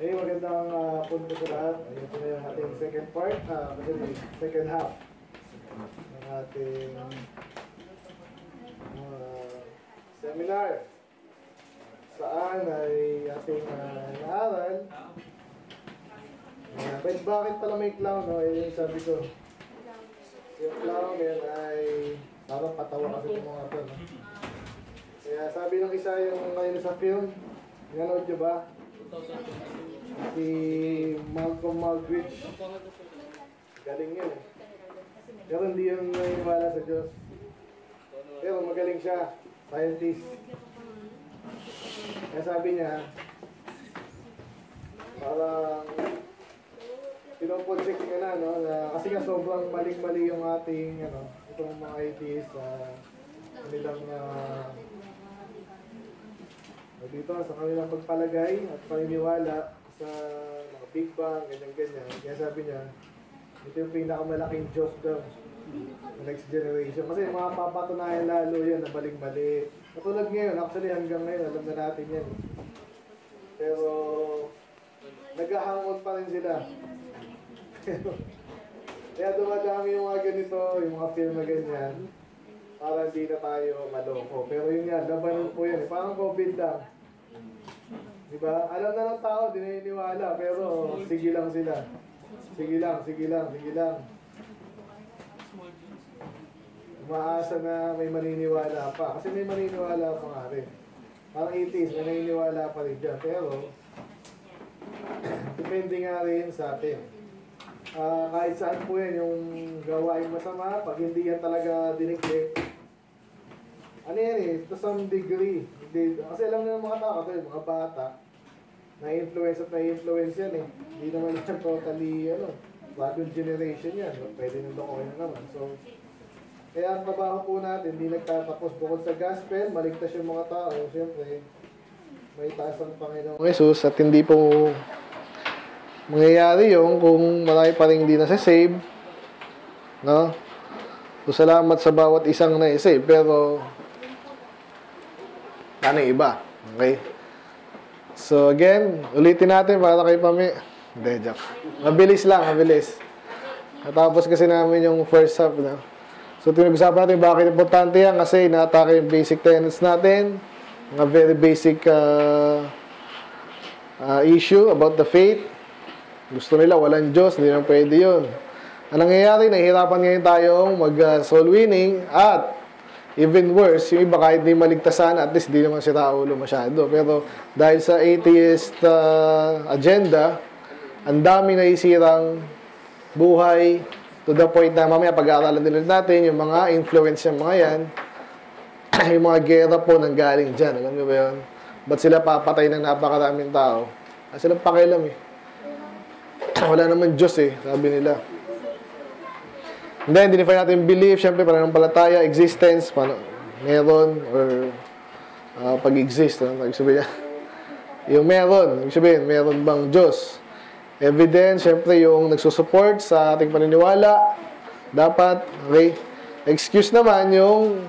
Hey, magandang punto sa lahat. Ayun po yung ating second part, second half ng ating seminar. Saan ay ating naaral. Bakit pala may clown? No? Ayun yung sabi ko. Yung clown yan ay parang patawa kasi yung mga ito. No? Kaya sabi ng isa yung ngayon sa film, nanood nyo ba? Si Malcolm Muggeridge. Galing yun eh. Pero hindi yung naniniwala sa Diyos. Pero magaling siya. Scientist. Kaya sabi niya, parang pinoponsik ka na, no? Kasi nga sobrang maling-mali yung ating, ano, itong mga atheist nilang dito sa kanilang pagpalagay at paniniwala sa mga Big Bang, ganyan-ganyan. Kaya sabi niya, ito yung pinakamalaking joke daw the next generation. Kasi mga papatunayan lalo yan na baling-mali. Katulad ngayon, actually hanggang ngayon, alam na natin yan. Pero, naghahangon pa rin sila. Kaya dumadami yung mga ganito, yung mga film na ganyan. Para hindi na tayo maloko. Pero yun yan, labanan po yan. Parang COVID lang. Diba? Alam na ng tao, di naniniwala. Pero sige lang sila. Sige lang, sige lang, sige lang. Umaasa na may maniniwala pa. Kasi may maniniwala pa nga rin. Parang itis, may naniniwala pa rin dyan. Pero, depende nga rin sa atin. Kahit saan po yan, yung gawain masama, pag hindi yan talaga diniklik. Ano yan eh, to some degree. Kasi alam nyo ng mga tao, mga bata, na-influence at na-influence yan eh. Hindi naman yan totally, ano, bagong generation yan. Pwede nung okay na naman. So, kaya ang trabaho po natin, hindi nagtatapos bukod sa gospel, maligtas yung mga tao. Siyempre, may taas ang Panginoon Jesus at hindi po mangyayari yung kung marami pa rin hindi nasa-save, no? So, salamat sa bawat isang na-save, pero ano iba? Okay? So, again, ulitin natin para kayo pami. Hindi, joke. Mabilis lang, mabilis. Natapos kasi namin yung first half, no? So, tinag-usapan natin bakit importante yan kasi inaatake yung basic tenets natin, mga very basic issue about the faith. Gusto nila, walang Diyos, hindi naman pwede yun. Ang nangyayari, nahihirapan ngayon tayong mag-soul winning at even worse, yung iba kahit di maligtasan, at least di naman si Raulo masyado. Pero dahil sa atheist agenda, ang dami na isirang buhay to the point na mamaya pag-aaralan nila natin, yung mga influence ng mga yan, yung mga gera po nanggaling dyan. Alam niyo ba yun? Ba't sila papatay ng napakaraming tao? Kasi lang pakialam eh. Wala naman Diyos eh, sabi nila. And then, define natin belief, syempre, pananampalataya, existence, meron, or pag-exist, ano? Ibig sabihin niya. Yung meron, ibig sabihin, meron bang Diyos? Evidence, syempre, yung nagsusupport sa ating paniniwala, dapat, okay? Excuse naman yung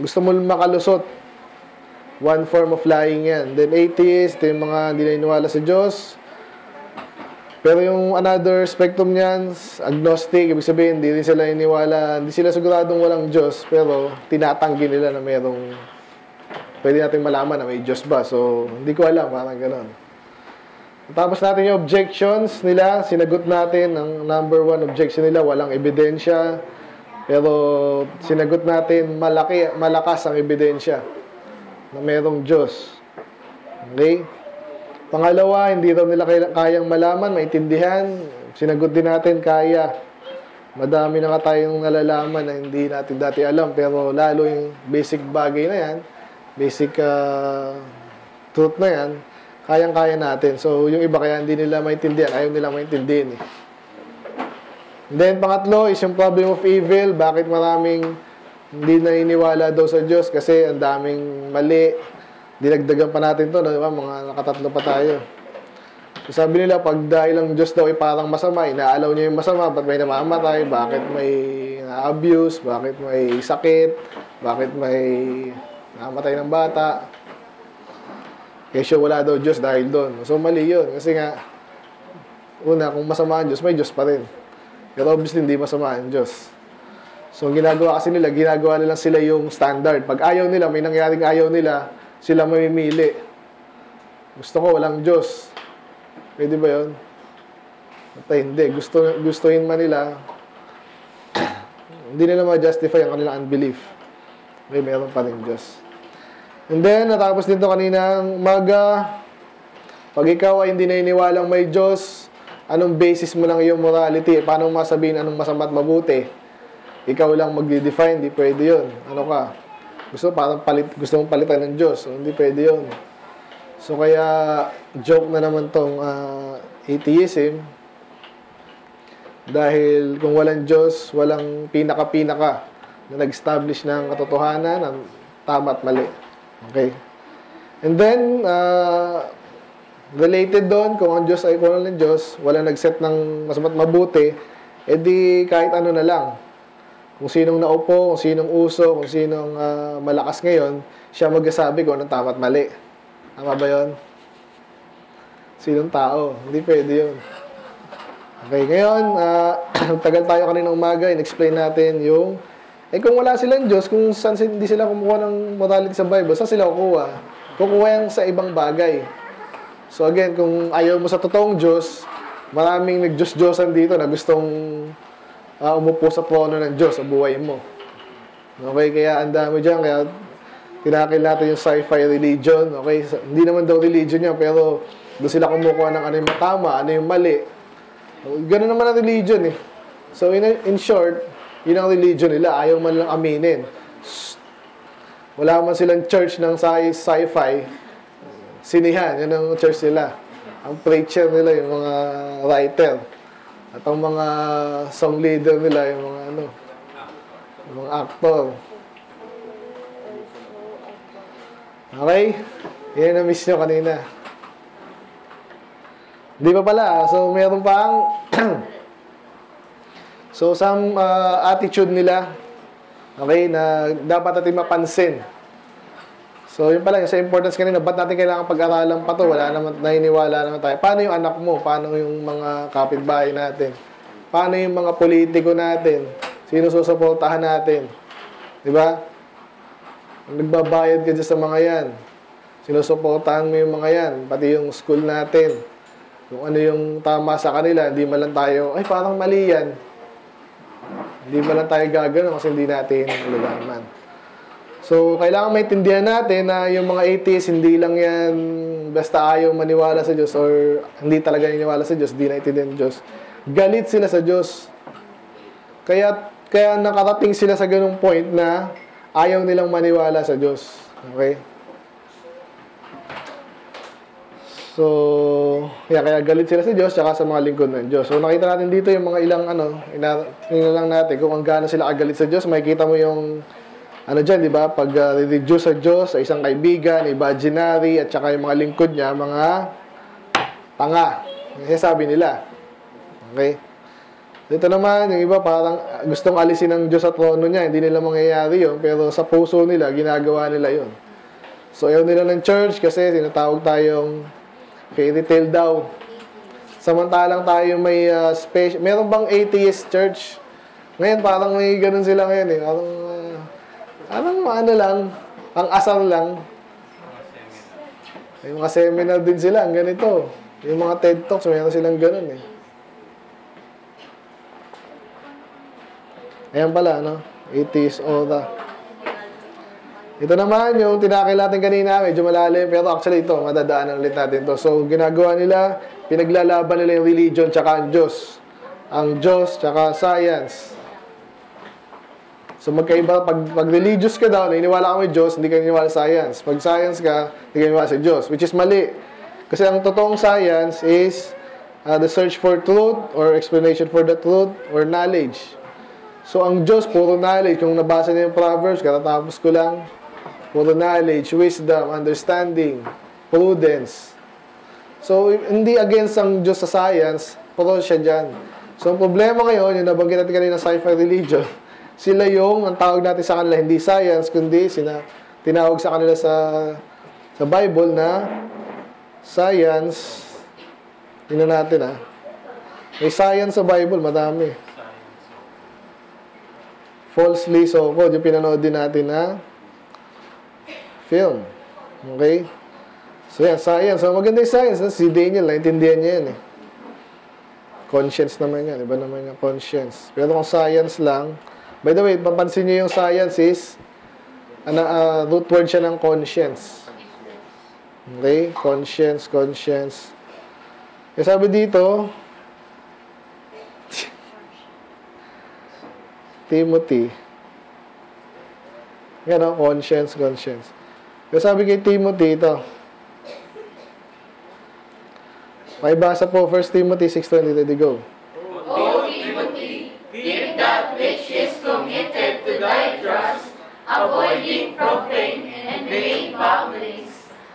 gusto mo makalusot. One form of lying yan. Then, atheist, yung mga hindi naniniwala sa Diyos. Pero yung another spectrum niyan, agnostic, ibig sabihin, hindi rin sila iniwala, hindi sila siguradong walang Diyos, pero tinatanggi nila na mayroong, pwede natin malaman na may Diyos ba. So, hindi ko alam, parang gano'n. Tapos natin yung objections nila, sinagot natin, ang number one objection nila, walang ebidensya, pero sinagot natin, malakas ang ebidensya na mayroong Diyos. Okay? Pangalawa, hindi daw nila kayang malaman, maintindihan. Sinagot din natin, kaya. Madami na nga tayong nalalaman na hindi natin dati alam. Pero lalo yung basic bagay na yan, basic truth na yan, kayang-kaya natin. So, yung iba kaya hindi nila maintindihan, ayaw nila maintindihan. Eh. Then, pangatlo is yung problem of evil. Bakit maraming hindi naniniwala daw sa Diyos? Kasi ang daming mali. Dinagdagan pa natin ito, diba? Mga nakatatlo pa tayo. So, sabi nila, pag dahil ang Diyos daw ay parang masama, inaalaw niya yung masama, ba't may namamatay, bakit may abuse, bakit may sakit, bakit may namatay ng bata. Kesyo wala daw Diyos dahil doon. So mali yun. Kasi nga, una, kung masama ang Diyos, may Diyos pa rin. Pero obviously, hindi masama ang Diyos. So ginagawa kasi nila, ginagawa nila sila yung standard. Pag ayaw nila, may nangyaring ayaw nila, sila mamimili. Gusto ko, walang Diyos. Pwede ba yun? At hindi. Gustuhin man nila, hindi nila ma-justify ang kanilang unbelief. Okay, meron pa rin Diyos. And then, natapos dito kaninang maga, pag ikaw ay hindi naniniwalang may Diyos, anong basis mo lang yung morality? Paano masabihin anong masama at mabuti? Ikaw lang mag-define, hindi pwede yun. Ano ka? Gusto mong palitan ng Diyos, so hindi pwede yun. So kaya, joke na naman tong atheism. Dahil kung walang Diyos, walang pinaka-pinaka na nag-establish ng katotohanan, ng tama at mali. Okay? And then, related doon, kung ang Diyos ay kulang ng Diyos, walang nag-set ng masama't mabuti, edi kahit ano na lang. Kung sinong naupo, kung sinong uso, kung sinong malakas ngayon, siya magsasabi kung anong tama at mali. Tama ba yun? Sinong tao? Hindi pwede yun. Okay, ngayon, tagal tayo kaninang umaga, in-explain natin yung, kung wala silang Diyos, kung saan hindi sila kumukuha ng morality sa Bible, saan sila kukuha? Kukuha yan sa ibang bagay. So again, kung ayaw mo sa totoong Diyos, maraming nag-Diyos-Diyosan dito na gustong umupo sa trono ng Diyos sa buhay mo. Okay, kaya ang dami dyan, kaya tinakil natin yung sci-fi religion. Okay, so, hindi naman daw religion yan, pero doon sila kumukuha ng ano yung matama, ano yung mali. Ganun naman ang religion eh. So in short, yun ang religion nila. Ayaw man lang aminin. Wala man silang church ng sci-fi. Sinihan. Yan ang church nila. Ang preacher nila, yung mga writer. At ang mga song leader nila, yung mga ano, yung mga actor. Okay? Yan ang na-miss nyo kanina. Di ba pala? So, meron pa ang so, some attitude nila, okay, na dapat natin mapansin. So, yun pala, yung sa importance kanina, ba't natin kailangan pag-aralan pa to? Wala naman, naniniwala naman tayo. Paano yung anak mo? Paano yung mga kapitbahay natin? Paano yung mga politiko natin? Sino susuportahan natin? Diba? Nagbabayad ka dyan sa mga yan. Sinusuportahan mo yung mga yan. Pati yung school natin. Kung ano yung tama sa kanila, hindi man lang tayo, ay parang mali yan. Hindi man lang tayo gagano kasi hindi natin nalalaman. So, kailangan maintindihan natin na yung mga atheists, hindi lang yan basta ayaw maniwala sa Diyos or hindi talaga niniwala sa Diyos, hindi naiintindihan ng Diyos. Galit sila sa Diyos. Kaya nakarating sila sa ganung point na ayaw nilang maniwala sa Diyos. Okay? So, kaya galit sila sa Diyos tsaka sa mga lingkod ng Diyos. So, nakita natin dito yung mga ilang, inalang natin kung gaano sila agalit sa Diyos. Makikita mo yung, dyan, di ba? Pag reduce sa Diyos, sa isang kaibigan, imaginary, at tsaka yung mga lingkod niya, mga tanga. Kasi sabi nila. Okay? Dito naman, yung iba parang gustong alisin ng Diyos sa trono niya. Hindi nila mangyayari yun, pero sa puso nila, ginagawa nila yun. So, ayaw nila ng church kasi tinatawag tayong fairy tale daw. Samantalang tayo may special. Meron bang atheist church? Ngayon parang may ganun sila ngayon eh. Parang lang, ang asar lang. May mga seminar din sila, ang ganito. Yung mga TED Talks, meron silang ganun eh. Ayan pala, no? Atheist aura. Ito naman, yung tinakil natin kanina, medyo malalim, pero actually ito, madadaanan ulit natin ito. So, ginagawa nila, pinaglalaban nila yung religion tsaka ang Diyos. Ang Diyos tsaka science. So, magkaiba, pag religious ka daw, naniniwala ka may Diyos, hindi ka naniniwala sa science. Pag science ka, hindi ka naniniwala sa Diyos, which is mali. Kasi ang totoong science is the search for truth or explanation for the truth or knowledge. So, ang Diyos, puro knowledge. Kung nabasa niyo yung Proverbs, katatapos ko lang, puro knowledge, wisdom, understanding, prudence. So, hindi against ang Diyos sa science, pero siya dyan. So, ang problema ngayon, yung nabanggit natin kanina sci-fi religion, sila yung, ang tawag natin sa kanila, hindi science, kundi tinawag sa kanila sa Bible na Science. Tingnan natin ha. May science sa Bible, madami. Falsely so called, yung pinanood din natin na film. Okay? So yan, science. So maganda yung science. Si Daniel, naintindihan niya yan eh. Conscience naman yan. Iba naman yung conscience. Pero kung science lang, by the way, papansin nyo yung science is root word siya ng conscience. Okay? Conscience, conscience. Kaya sabi dito, Timothy. Yan o, conscience, conscience. Kaya sabi kay Timothy ito. May basa po, First Timothy 6:20, let it go. O Timothy, give that which is committed to thy trust, avoiding profane and vain babblings,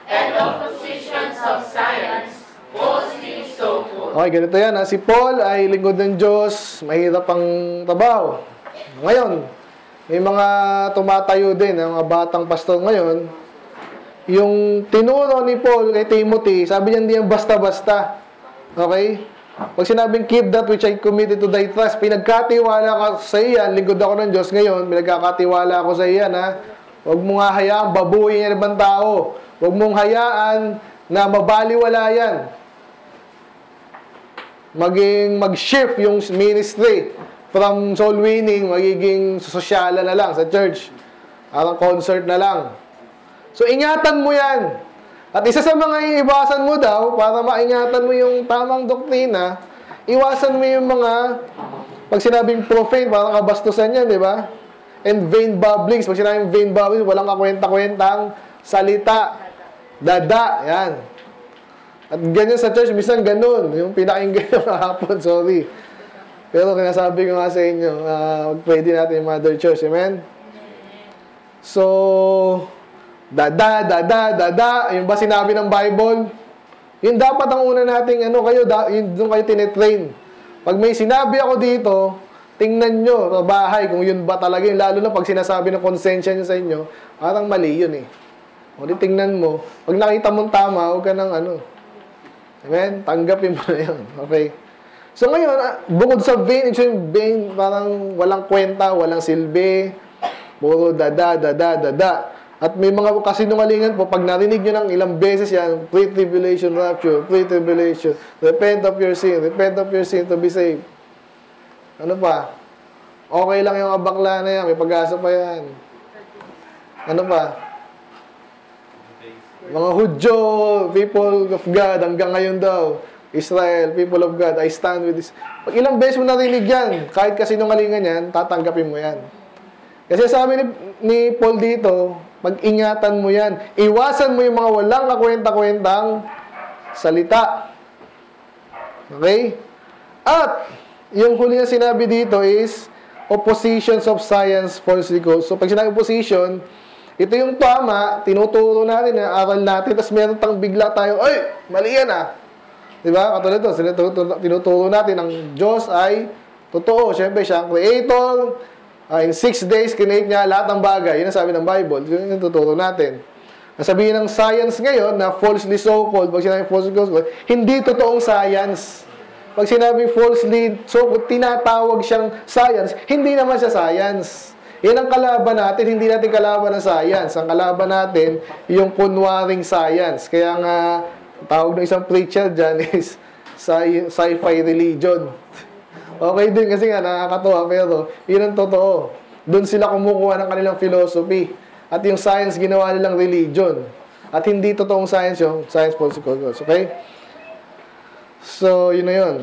and oppositions of science, falsely so called. Okay, ganito yan ha. Si Paul ay lingkod ng Diyos, mahirap ang tabaho. Ngayon, may mga tumatayo din, mga batang pastor ngayon, yung tinuro ni Paul kay Timothy, sabi niya hindi yan basta-basta. Okay? Pag sinabing keep that which I committed to thy trust, pinagkatiwala ka sa iyan, lingkod ako ng Diyos ngayon, pinagkakatiwala ako sa iyan, ha? Huwag mong hayaan, babuhin yan ibang tao. Huwag mong hayaan na mabaliwala yan. Maging mag-shift yung ministry from soul winning, magiging sosyala na lang sa church. Parang concert na lang. So, ingatan mo yan. At isa sa mga iiwasan mo daw, para maingatan mo yung tamang doktrina, iwasan mo yung mga, pag sinabing profane, parang kabastusan yan, di ba? And vain babblings. Pag sinabing vain babblings, walang kakwenta-kwentang salita. Dada. Yan. At ganyan sa church, minsan ganun. Yung pinakinggan yung hapon, sorry. Pero kinasabi ko nga sa inyo, pwede natin yung mother church. Amen? So, dada, dada, dada. Yung ba sinabi ng Bible? Yun dapat ang una nating ano kayo, doon kayo tinetrain. Pag may sinabi ako dito, tingnan nyo sa bahay kung yun ba talaga yun. Lalo na pag sinasabi ng konsensya nyo sa inyo, parang mali yun eh. O di tingnan mo. Pag nakita mong tama, huwag ka ng ano. Amen? Tanggapin mo na yun. Okay? So ngayon, bukod sa vain, yung vain, parang walang kwenta, walang silbi, puro dada, dada, dada. At may mga kasinungalingan po, pag narinig nyo ng ilang beses yan, pre-tribulation rapture, pre-tribulation, repent of your sin to be saved. Ano pa? Okay lang yung abakla na yan, may pag-asa pa yan. Ano pa? Mga Hudyo, people of God, hanggang ngayon daw, Israel, people of God, I stand with this. Pag ilang beses mo narinig yan, kahit kasinungalingan yan, tatanggapin mo yan. Kasi sabi ni Paul dito, mag-ingatan mo yan. Iwasan mo yung mga walang kakwenta-kwentang salita. Okay? At, yung huli na sinabi dito is oppositions of science falsely goes. So, pag sinabi opposition, ito yung tama, tinuturo natin, aral natin, tapos meron tang bigla tayo, ay, mali yan ah. Diba? Katulad ito, tinuturo natin, ang Diyos ay totoo. Siyempre, siya ang creator. In 6 days, kinake niya lahat ng bagay. Yun ang sabi ng Bible. Yun ang tuturo natin. Nasabihin ng science ngayon na falsely so-called. Pag sinabi falsely so-called, hindi totoong science. Pag sinabi falsely so-called, tinatawag siyang science. Hindi naman siya science. Yan ang kalaban natin. Hindi natin kalaban ng science. Ang kalaban natin, yung kunwaring science. Kaya nga, tawag ng isang preacher dyan is sci-fi religion. Okay din kasi nga nakakatuwa pero yun ang totoo. Doon sila kumukuha ng kanilang philosophy. At yung science ginawa nilang religion. At hindi totoong science yung science falsely goes. Okay? So, yun na yun.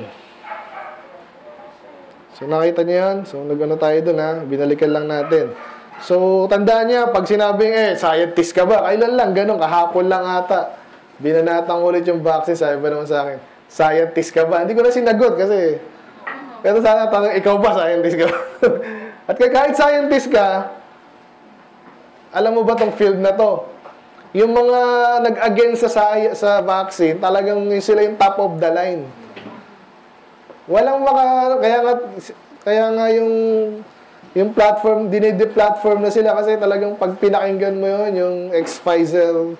So, nakita niyo yun? So, nag-ano tayo doon ha? Binalikan lang natin. So, tandaan niya, pag sinabing scientist ka ba? Kailan lang? Ganun, kahapon lang ata. Binanatang ulit yung vaccine. Sabi ba naman sa akin, scientist ka ba? Hindi ko na sinagot kasi pero sana tanong, ikaw ba scientist ka? At kahit scientist ka, alam mo ba tong field na to? Yung mga nag-against sa vaccine, talagang sila yung top of the line. Walang maka... Kaya nga yung platform, dinide-platform na sila kasi talagang pag pinakinggan mo yun, yung ex-Pfizer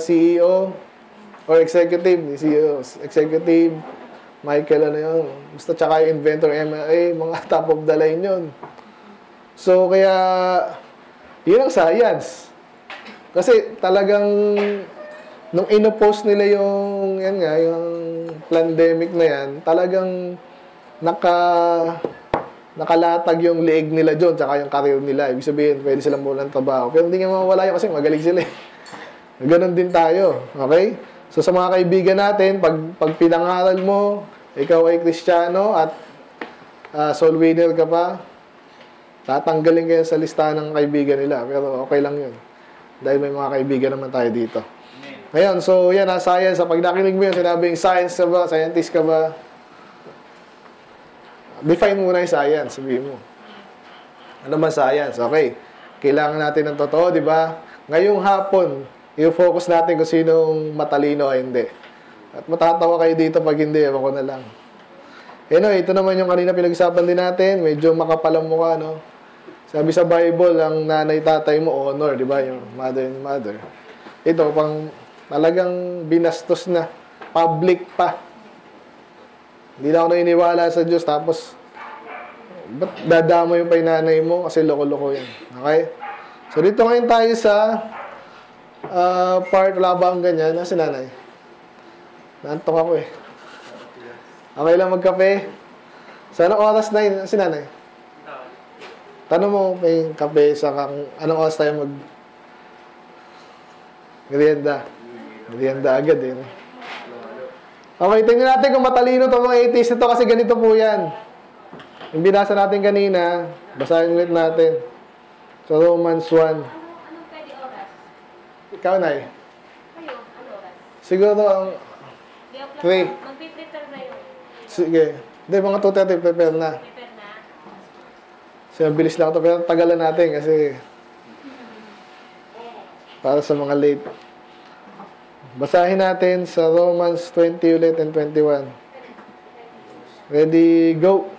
CEO, Or executive, CEO, executive, Michael, ano yun. Basta tsaka yung inventor, MLA, mga top of the line yun. So, kaya, yun ang science. Kasi talagang, nung inopost nila yung, yan nga, yung pandemic na yan, talagang nakalatag yung leeg nila dyan, tsaka yung career nila. Ibig sabihin, pwede silang mawala ng trabaho. Pero hindi nga mawala yun kasi magaling sila eh. Ganon din tayo. Okay? So, sa mga kaibigan natin, pag pinangaral mo, ikaw ay Kristiyano at soul winner ka pa, tatanggalin kayo sa listahan ng kaibigan nila. Pero okay lang yun. Dahil may mga kaibigan naman tayo dito. Ngayon, so yan ha, science. Pag nakinig mo yun, sinabing science ka ba? Scientist ka ba? Define muna yung science, sabihin mo. Ano ba science? Okay. Kailangan natin ng totoo, di ba? Ngayong hapon, i-focus natin kung sinong matalino ay hindi. At matatawa kayo dito pag hindi, ewan ko na lang. Anyway, ito naman yung kanina pinag-usapan din natin. Medyo makapalang mukha, no? Sabi sa Bible, ang nanay-tatay mo, honor, di ba? Yung mother and mother. Ito, pang talagang binastos na. Public pa. Hindi na ako naniniwala sa Diyos. Tapos, ba't dadama yung painanay mo? Kasi loko-loko yan. Okay? So, dito ngayon tayo sa part. Wala ba ang ganyan? Nasa nanay? Naantok ako eh. Okay lang magkape? Sa anong oras na yun? Nasa nanay? Tanong mo may kape sa anong oras tayo merienda. Merienda agad eh. Okay, tingnan natin kung matalino ito mga 80s nito kasi ganito po yan. Yung binasa natin kanina, basahin ulit natin. So, Romans 1. Anong pwede oras? Ikaw, Nay. Kayo, ano oras? Siguro ang 3. Mag-prepare na yun. Sige. Hindi, mga 2:30, prepare na. Prepare na. So, bilis lang ito. Pero tagalan natin kasi para sa mga late. Basahin natin sa Romans 20 ulit and 21. Ready, go!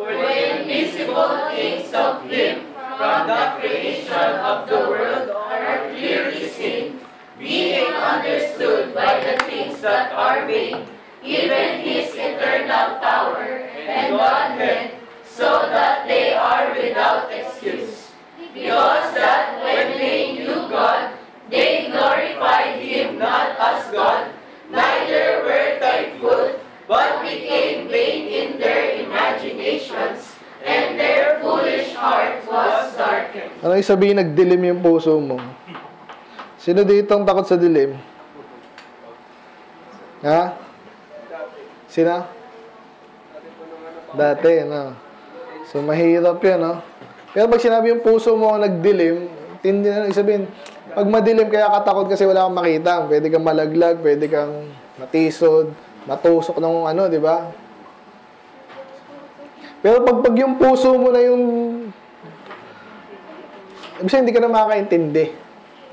For the invisible things of Him from the creation of the world are clearly seen, being understood by the things that are made, even His eternal power and Godhead, so that they are without excuse. Because that when they knew God, they glorified Him not as God, neither were thankful, but became vain in their imaginations, and their foolish heart was darkened. Ano yung sabihin, nagdilim yung puso mo? Sino dito ang takot sa dilim? Ha? Sino? Dati, no? So, mahirap yun, no? Pero pag sinabi yung puso mo nagdilim, hindi na sabihin, pag madilim, kaya katakot kasi wala kang makita. Pwede kang malaglag, pwede kang matisod, matusok ng ano, di ba? Pero pag yung puso mo na yung ibig sabihin, hindi ka na makakaintindi.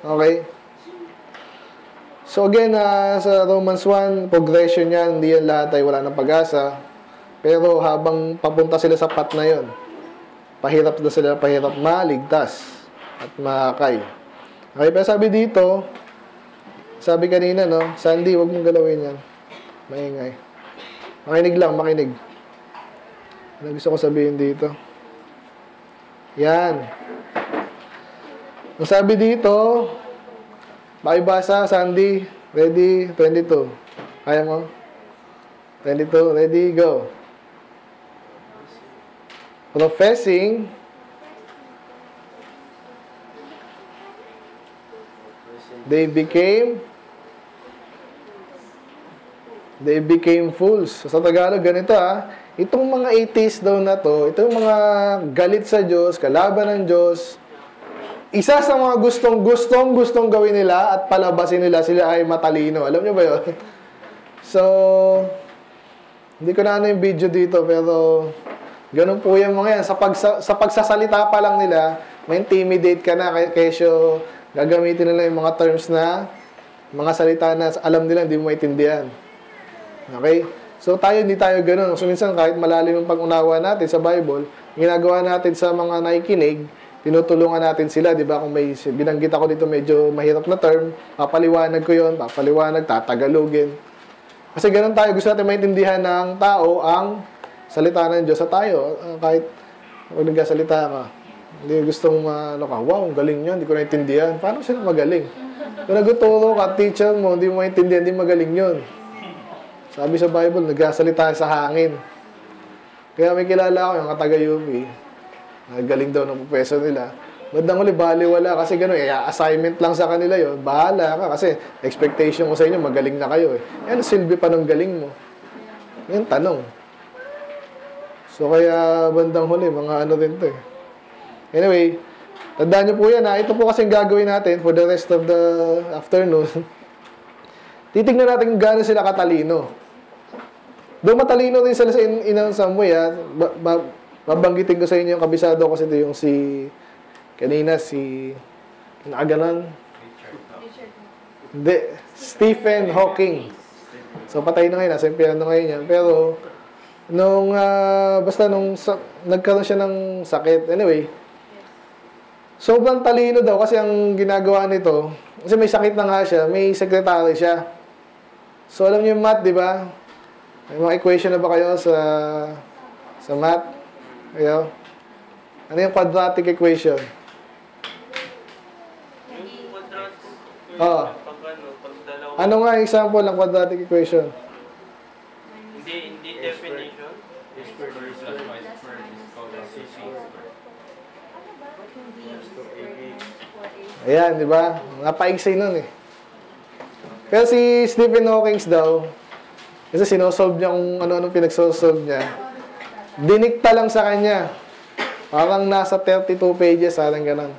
Okay? So again, sa Romans 1, progression yan, hindi yan lahat ay wala ng pag-asa. Pero habang papunta sila sa path na yun, pahirap na sila, pahirap maligtas at makakay. Okay, pero sabi dito, sabi kanina, no? Sandy, huwag mong galawin yan. Maingay. Makinig lang, makinig. Ano gusto ko sabihin dito? Yan. Ang sabi dito, pakibasa, Sandy, ready, 22. Kaya mo? 22, ready, go. Professing, They became fools. So, sa Tagalog, ganito ha. Itong mga 80s daw na to, itong mga galit sa Diyos, kalaban ng Diyos, isa sa mga gustong gawin nila at palabasin nila, sila ay matalino. Alam nyo ba yun? So, hindi ko na ano yung video dito, pero ganun po yung mga yan. Sa pagsasalita pa lang nila, ma-intimidate ka na kesyo gagamitin nila yung mga terms na mga salita na alam nila hindi mo maintindihan. Okay? So tayo, hindi tayo ganun. So minsan kahit malalim yung pag-unawa natin sa Bible, ginagawa natin sa mga nakikinig, tinutulungan natin sila, di ba? Kung may binanggit ako dito medyo mahirap na term, papaliwanag ko yun, papaliwanag, tatagalogin. Kasi ganun tayo, gusto natin maintindihan ng tao ang salita ng Diyos sa tayo. Kahit huwag nagkasalita ka, hindi gustong ano ka, wow, galing yun, hindi ko naintindihan. Paano sila magaling? Kung naguturo ka, teacher mo, hindi mo maintindihan, hindi magaling yun. Sabi sa Bible, nagkasalita sa hangin. Kaya may kilala ako, yung taga-Yumi, galing daw ng professor nila. Bandang uli, baliwala. Kasi gano'n, assignment lang sa kanila yon. Bahala ka. Kasi expectation ko sa inyo, magaling na kayo eh. Yan, silbi pa ng galing mo. Yan, tanong. So, kaya bandang huli, mga ano din to eh. Anyway, tandaan nyo po yan ha. Ito po kasing gagawin natin for the rest of the afternoon. Titignan natin kung gano'n sila katalino. Doon matalino din sila in some way ha. Mabanggitin ko sa inyo yung kabisado kasi ito yung si... Kanina si... Naagalan? Richard. Hindi. Stephen Hawking. So, patay na ngayon. Nasa impyerno ngayon yan. Pero, nung... basta nung... nagkaroon siya ng sakit. Anyway. Sobrang talino daw kasi ang ginagawa nito. Kasi may sakit na nga siya. May secretary siya. So, alam niyo yung math, di ba? May mga equation na ba kayo sa math? Ayo. Ano yung quadratic equation? Oh. Ano nga yung example ng quadratic equation? Hindi definition. Ayan, di ba? Napaigsay nun eh. Pero si Stephen Hawking daw, kasi sinosolve niya kung ano-ano pinagsosolve niya, dinikta lang sa kanya. Parang nasa 32 pages, parang ganun.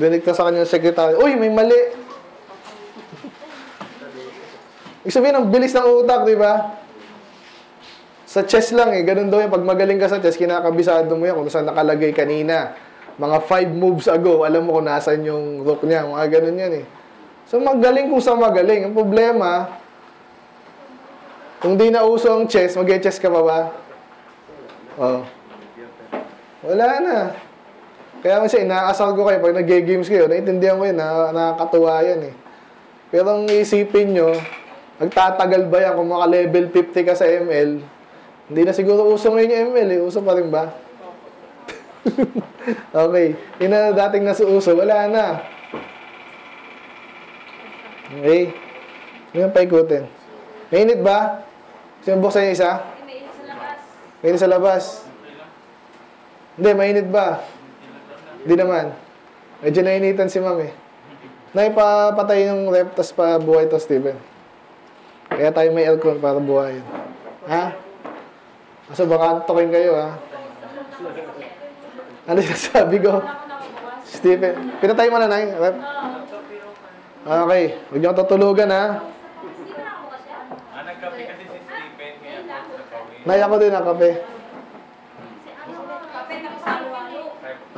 Dinikta sa kanya yung secretary, uy, may mali! Ibig sabihin, ang bilis ng utak, di ba? Sa chess lang eh, ganun daw yun. Pag magaling ka sa chess, kinakabisado mo yan kung saan nakalagay kanina. Mga 5 moves ago, alam mo kung nasan yung rook niya. Mga ganun yan eh. So, magaling kung saan magaling. Ang problema, kung di nauso ang chess, mag-e-chess ka pa ba? Oh. Wala na. Kaya kasi inaasal ko kayo pag nag-games kayo, naiintindihan ko yun, nakakatuwa yan eh. Pero ang isipin nyo, nagtatagal ba yan kung maka level 50 ka sa ML? Hindi na siguro uso ngayon yung ML eh. Uso pa rin ba? Okay. Yung na dating nasa uso, wala na. Okay. Hindi yung paikutin. Mainit ba? Gusto nyo buksan yung isa? Mainit sa labas. Hindi, mainit ba? Hindi naman. Medyo nainitan si ma'am eh. Naipapatay yung rep, tas pa buhay to, Steven. Kaya tayo may aircon para buhayin. Ha? Kaso baka antokin kayo, ha? Ano yung sabi ko? Steven, pinatay mo na, Nay, rep? Okay, huwag niyo tutulugan, ha? Naya ko din ang kape.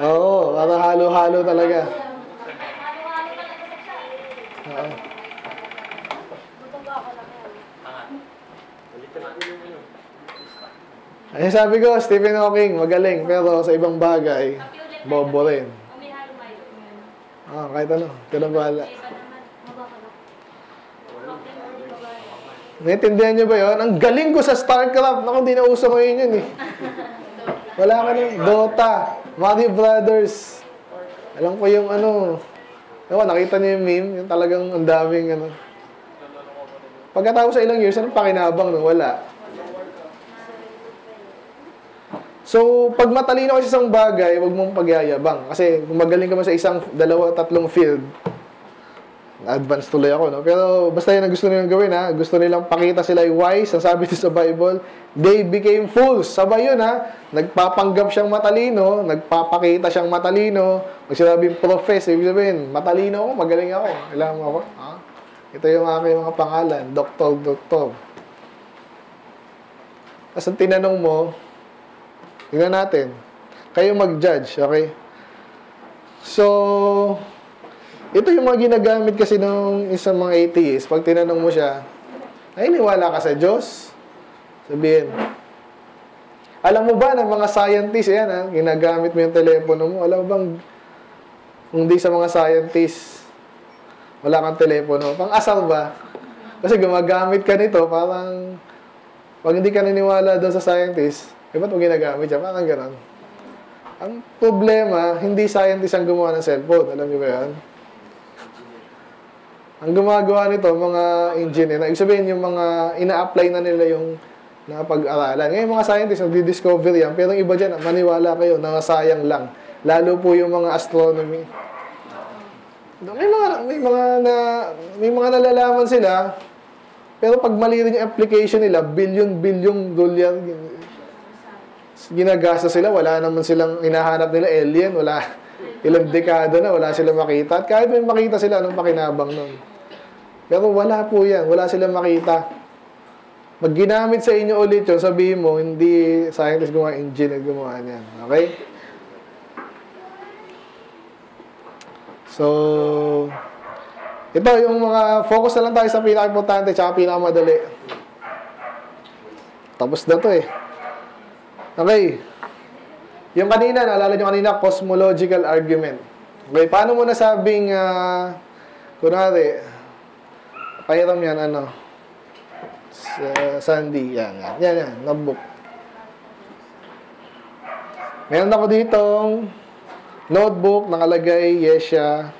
Oo, para halo-halo talaga. Ay, sabi ko, Stephen Hawking, magaling. Pero sa ibang bagay, bobo rin. Kahit ano, ganun bahala. Naiintindihan niyo ba yun? Ang galing ko sa StarCraft. Naku, hindi na uso ngayon yun eh. Wala ka na. Dota. Mario Brothers. Alam ko yung ano. Ewan, nakita niyo yung meme. Yung talagang ang daming ano. Pagkatapos sa ilang years, anong pakinabang? No? Wala. So, pag matalino ka sa isang bagay, huwag mong pagyayabang. Kasi kung magaling ka man sa isang, dalawa, tatlong field, advance tuloy ako, no? Pero basta yun ang gusto nilang gawin, ha? Gusto nilang pakita sila ay wise. Ang sabi ito sa Bible, they became fools. Sabay yun, ha? Nagpapanggap siyang matalino, nagpapakita siyang matalino. Pag sinabing profess, ibig sabihin, matalino ako, magaling ako. Alam mo ako, ha? Ito yung aking mga pangalan, doktor. Tapos ang tinanong mo, tingnan natin. Kayo mag-judge, okay? So, ito yung mga ginagamit kasi nung isang mga atheist. Pag tinanong mo siya, naniniwala ka sa Diyos? Sabihin, Alam mo ba ng mga scientists, ayan ha, ginagamit mo yung telepono mo. Alam mo bang, kung di sa mga scientists, wala kang telepono, pang-asal ba? Kasi gumagamit ka nito, parang, pag hindi ka naniniwala doon sa scientist, eh ba't mo ginagamit siya? Parang ganun. Ang problema, hindi scientist ang gumawa ng cellphone. Alam niyo ba yan? Ang gumagawa nito, mga engineer, ibig sabihin yung mga, ina-apply na nila yung napag-aralan. Ngayon mga scientists, nagdi-discover yan, pero iba dyan, maniwala kayo, nangasayang lang. Lalo po yung mga astronomy. May mga nalalaman sila, pero pag mali rin yung application nila, billion-billion dolyar ginagasta sila, wala naman silang inahanap nila, alien, wala, ilang dekada na, wala silang makita. At kahit may makita sila, anong pakinabang nun? Pero wala po yan, wala silang makita. Pag ginamit sa inyo ulit yun, sabihin mo, hindi scientist gumawa, engineer gumawa niyan. Okay? So, ito yung mga focus na lang tayo sa pinaka-importante tsaka pinaka-madali. Tapos na to eh. Okay. Yung kanina, naalala nyo kanina, cosmological argument. Okay, paano mo nasabing, kunwari, pahiram yan, ano, Sandy, yan, notebook. Meron ako ditong notebook, nakalagay, yesya.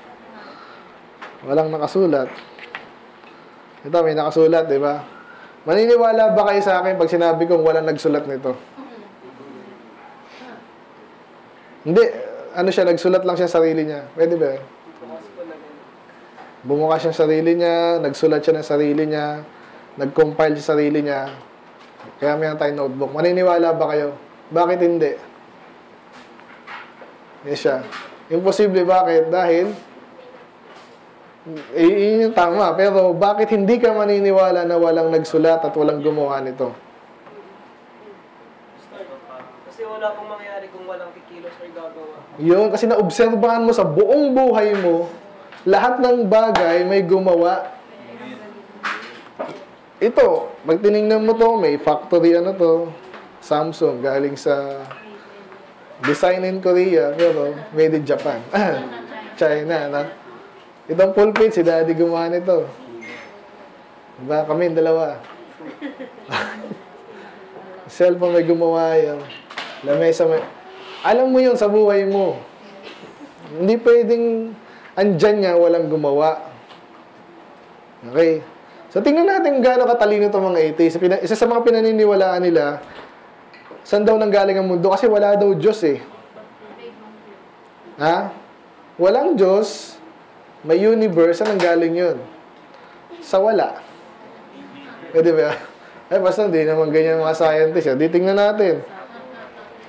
Walang nakasulat. Ito, may nakasulat, di ba? Maniniwala ba kayo sa akin pag sinabi kong walang nagsulat nito? Hindi. Ano siya, nagsulat lang siya sarili niya. Pwede ba? Bumukas siya sarili niya, nagsulat siya ng sarili niya, nag-compile siya sarili niya. Kaya mayroon tayong notebook. Maniniwala ba kayo? Bakit hindi? Yes, siya. Imposible, bakit? Dahil, yun yung tama. Pero, bakit hindi ka maniniwala na walang nagsulat at walang gumawa nito? Kasi wala pong mangyayari kung walang kikilos or gagawa. Yun, kasi naobserbahan mo sa buong buhay mo, lahat ng bagay may gumawa. Ito, pag tinignan mo to, may factory ano to, Samsung, galing sa design in Korea, pero made in Japan. China, na. Itong pulpit, si Daddy gumawa nito. Diba? Kami, dalawa. Cellphone may gumawa yan. Lamesa may... Alam mo yun sa buhay mo. Hindi pwedeng andyan niya, walang gumawa. Okay. So, tingnan natin gano'ng katalino itong mga atheists. Isa sa mga pinaniniwalaan nila, saan daw nanggaling ang mundo? Kasi wala daw Diyos eh. Ha? Walang Diyos, may universe, saan nanggaling yun? Sa wala. Pwede ba? Eh, basta hindi naman ganyan mga scientist. Di tingnan natin.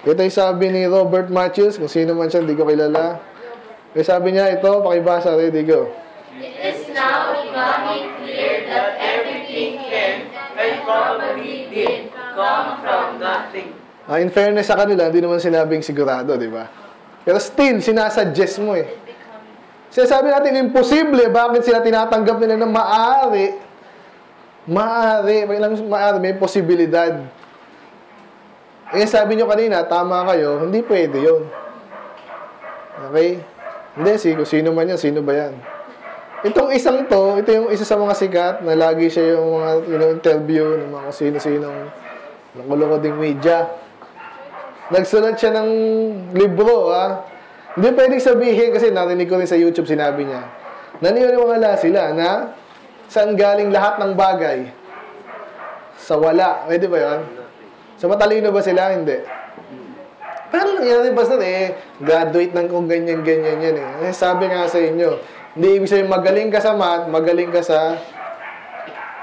Ito yung sabi ni Robert Matthews, kung sino man siya, hindi ko kilala. Yung sabi niya, ito, pakibasa, ready, go. It is now becoming clear that everything can and probably did come from nothing. In fairness sa kanila, hindi naman sinabing sigurado, di ba? Pero still, sinasuggest mo eh. Sinasabi natin, imposible, bakit sila tinatanggap nila na maaari? Maaari, may posibilidad. Eh, sabi nyo kanina, tama kayo, hindi pwede yun. Okay? Hindi, sino man yan, sino ba yan? Itong isang to, ito yung isa sa mga sikat na lagi siya yung mga interview ng mga sino-sinong nakulungoding media. Nagsulat siya ng libro, ha? Hindi pwedeng sabihin, kasi narinig ko rin sa YouTube, sinabi niya. Naniniwala sila na saan galing lahat ng bagay? Sa wala. Pwede ba yun? So, matalino ba sila? Hindi. Parang nangyari ba saan eh, graduate ng kung ganyan-ganyan yan eh. Sabi nga sa inyo, hindi ibig sabihin magaling ka sa math, magaling ka sa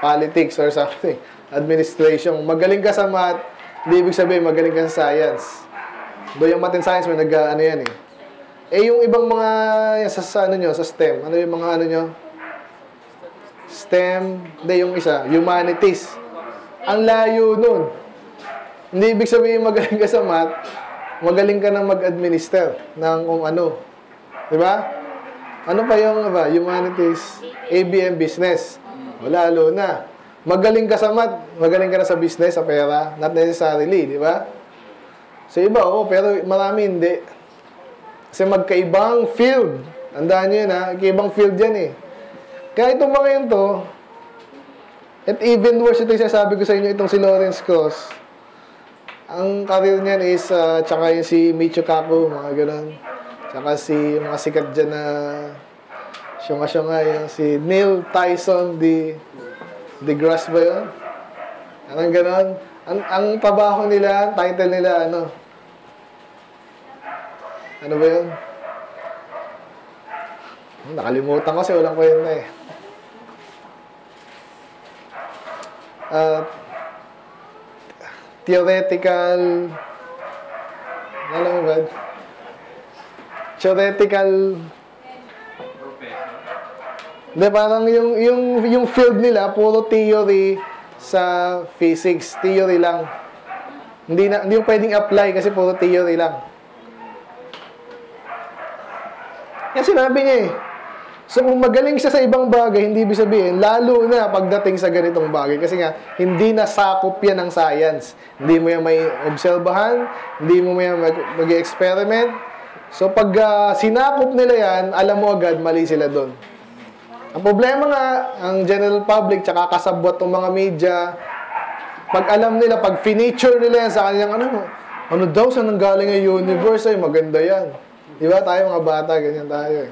politics or something, administration. Magaling ka sa math, hindi ibig sabihin magaling ka sa science. Doon yung math and science, may nag-ano yan eh. Eh, yung ibang mga, sa ano nyo, sa STEM. Ano yung mga ano nyo? STEM, hindi yung isa, humanities. Ang layo nun. Hindi ibig sabihin magaling ka sa math, magaling ka na mag-administer ng kung ano. Diba? Ano pa yung ba? Humanities, ABM business. O, lalo na. Magaling ka sa math, magaling ka na sa business, sa pera. Not necessarily, diba? Sa iba, oo, pero marami hindi. Kasi magkaibang field. Andahan nyo yun, ha? Magkaibang field yan, eh. Kaya itong mga yun to, at even worse, ito yung sasabi ko sa inyo, itong si Lawrence Cross. Ang career niyan is, tsaka yung si Michio Kaku, mga ganun. Tsaka si mga sikat dyan na syunga-syunga, yung si Neil Tyson DeGrasse ba yun? Anong ganun? Ang trabaho nila, title nila, ano? Ano ba yun? Nakalimutan kasi, walang ko yun na eh. Theoretical... Alam mo ba? Theoretical... Hindi, parang yung field nila, puro theory sa physics. Theory lang. Hindi yung pwedeng apply kasi puro theory lang. Yan sinabi niya eh. So kung magaling siya sa ibang bagay, hindi ibig sabihin, lalo na pagdating sa ganitong bagay. Kasi nga, hindi nasakop yan ng science. Hindi mo yan may obserbahan, hindi mo yan mag-experiment. So pag sinakop nila yan, alam mo agad, mali sila doon. Ang problema nga, ang general public, tsaka kasabwat ng mga media, pag alam nila, pag finiture nila yan sa kanilang, ano daw, saan nanggaling ang universe, ay maganda yan. Diba tayo mga bata, ganyan tayo eh.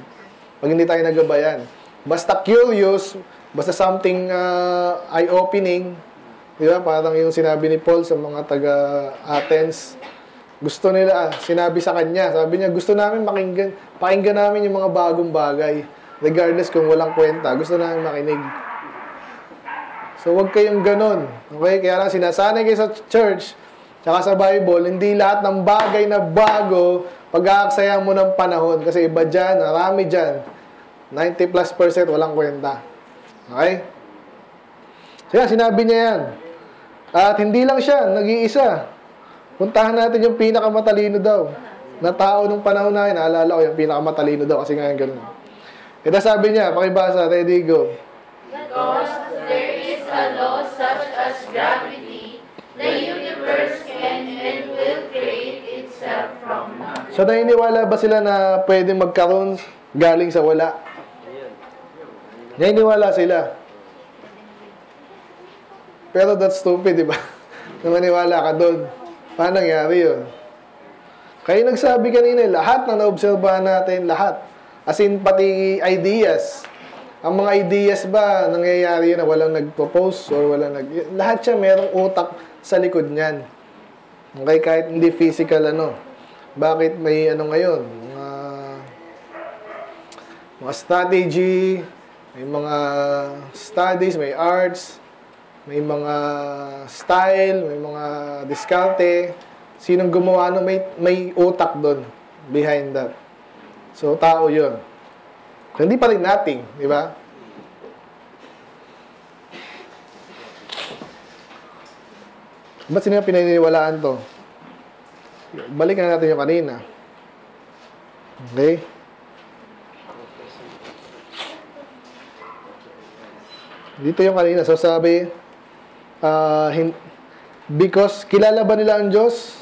Pag hindi tayo nagabayan. Basta curious, basta something eye-opening. Diba? Parang yung sinabi ni Paul sa mga taga-Athens. Gusto nila, sinabi sa kanya, sabi niya, gusto namin pakinggan namin yung mga bagong bagay. Regardless kung walang kwenta, gusto namin makinig. So, huwag kayong ganun. Okay? Kaya lang sinasanay kayo sa church, tsaka sa Bible, hindi lahat ng bagay na bago, pag-aaksaya mo ng panahon. Kasi iba dyan, marami dyan. 90+% walang kwenta. Okay? So yan, sinabi niya yan. At hindi lang siya, nag-iisa. Puntahan natin yung pinakamatalino daw. Na tao nung panahon na yun. Naalala ko yung pinakamatalino daw kasi ngayon ganun. Ito sabi niya, pakibasa, ready, go. Because there is a law such as gravity, the universe can and will create itself from nothing. So, naniniwala ba sila na pwedeng magkaroon galing sa wala? Naniniwala sila. Pero that's stupid, di ba? Naniniwala ka doon. Paano nangyari yun? Kaya nagsabi kanina, lahat na naobserbahan natin, lahat. As in, pati ideas. Ang mga ideas ba, nangyayari yun na walang nag-propose or walang Lahat siya merong utak sa likod niyan. Okay, kahit hindi physical, ano. Bakit may ano ngayon? Mga strategy, may mga studies, may arts, may mga style, may mga diskarte. Sinong gumawa nun? May utak dun behind that. So, tao yun. Hindi pa rin nating, di ba? Ba't sino yung pinaniniwalaan to? Balikan natin yung kanina. Okay? Dito yung kanina. So, sabi, because kilala ba nila ang Diyos?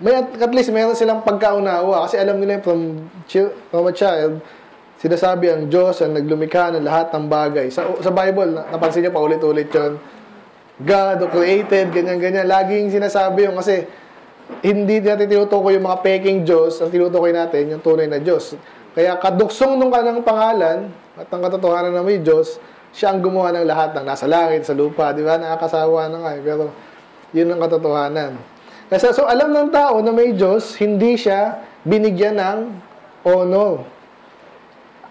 May at least meron silang pagkaunawa kasi alam nila from a child, sinasabi ang Diyos ang naglumikha ng lahat ng bagay. Sa Bible, napansin niyo pa ulit-ulit yun. God created, ganyan-ganyan. Laging sinasabi yun kasi hindi natin tinutukoy yung mga peking Diyos. Ang tinutukoy natin, yung tunay na Diyos. Kaya kaduksong nung kanang pangalan at ang katotohanan na may Diyos, siya ang gumawa ng lahat ng nasa langit, sa lupa. Di ba? Nakakasawa na nga eh. Pero yun ang katotohanan. Kasi, so alam ng tao na may Diyos, hindi siya binigyan ng honor.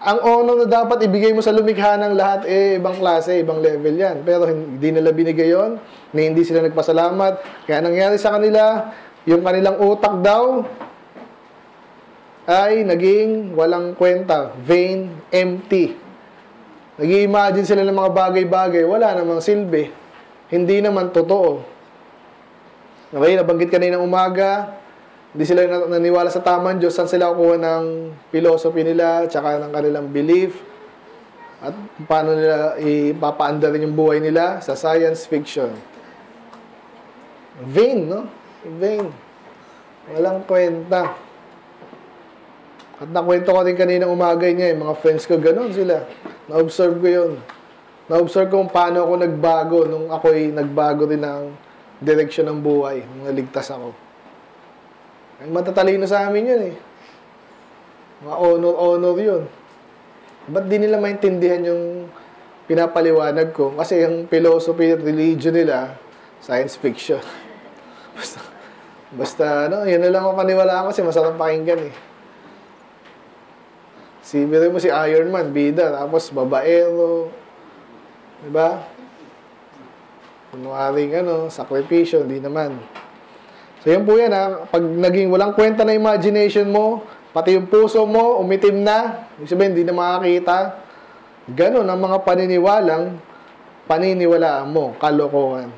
Ang honor na dapat ibigay mo sa lumikha ng lahat, eh, ibang klase, ibang level yan. Pero hindi nila binigay yun, na hindi sila nagpasalamat. Kaya nangyari sa kanila, yung kanilang utak daw, ay naging walang kwenta, vain, empty. Nag-i-imagine sila ng mga bagay-bagay, wala namang silbi. Hindi naman totoo. Okay, nabanggit kanina ng umaga, hindi sila naniwala sa tamang Diyos. Saan sila kukuha ng philosophy nila, tsaka ng kanilang belief, at paano nila ipapaanda rin yung buhay nila sa science fiction. Vain, no? Vain. Walang kwenta. At nakwento ko rin kanina umagay niya, yung mga friends ko, gano'n sila. Na-observe ko yun. Na-observe ko kung paano ako nagbago nung ako'y nagbago rin ang direksyon ng buhay, nung naligtas ako. Ang matatalino sa amin yun eh. Mga honor-honor yun. Ba't di nila maintindihan yung pinapaliwanag ko? Kasi yung philosophy at religion nila, science fiction. Basta, yun na lang ang paniwalaan kasi masarap pakinggan eh. Biro mo si Iron Man, bida, tapos babaero. Diba? Kunwaring sakripisyo, hindi naman. So yun po yan ha, pag naging walang kwenta na imagination mo, pati yung puso mo, umitim na, ibig sabihin, hindi na makakita. Ganon ang mga paniniwalang paniniwalaan mo, kalokohan.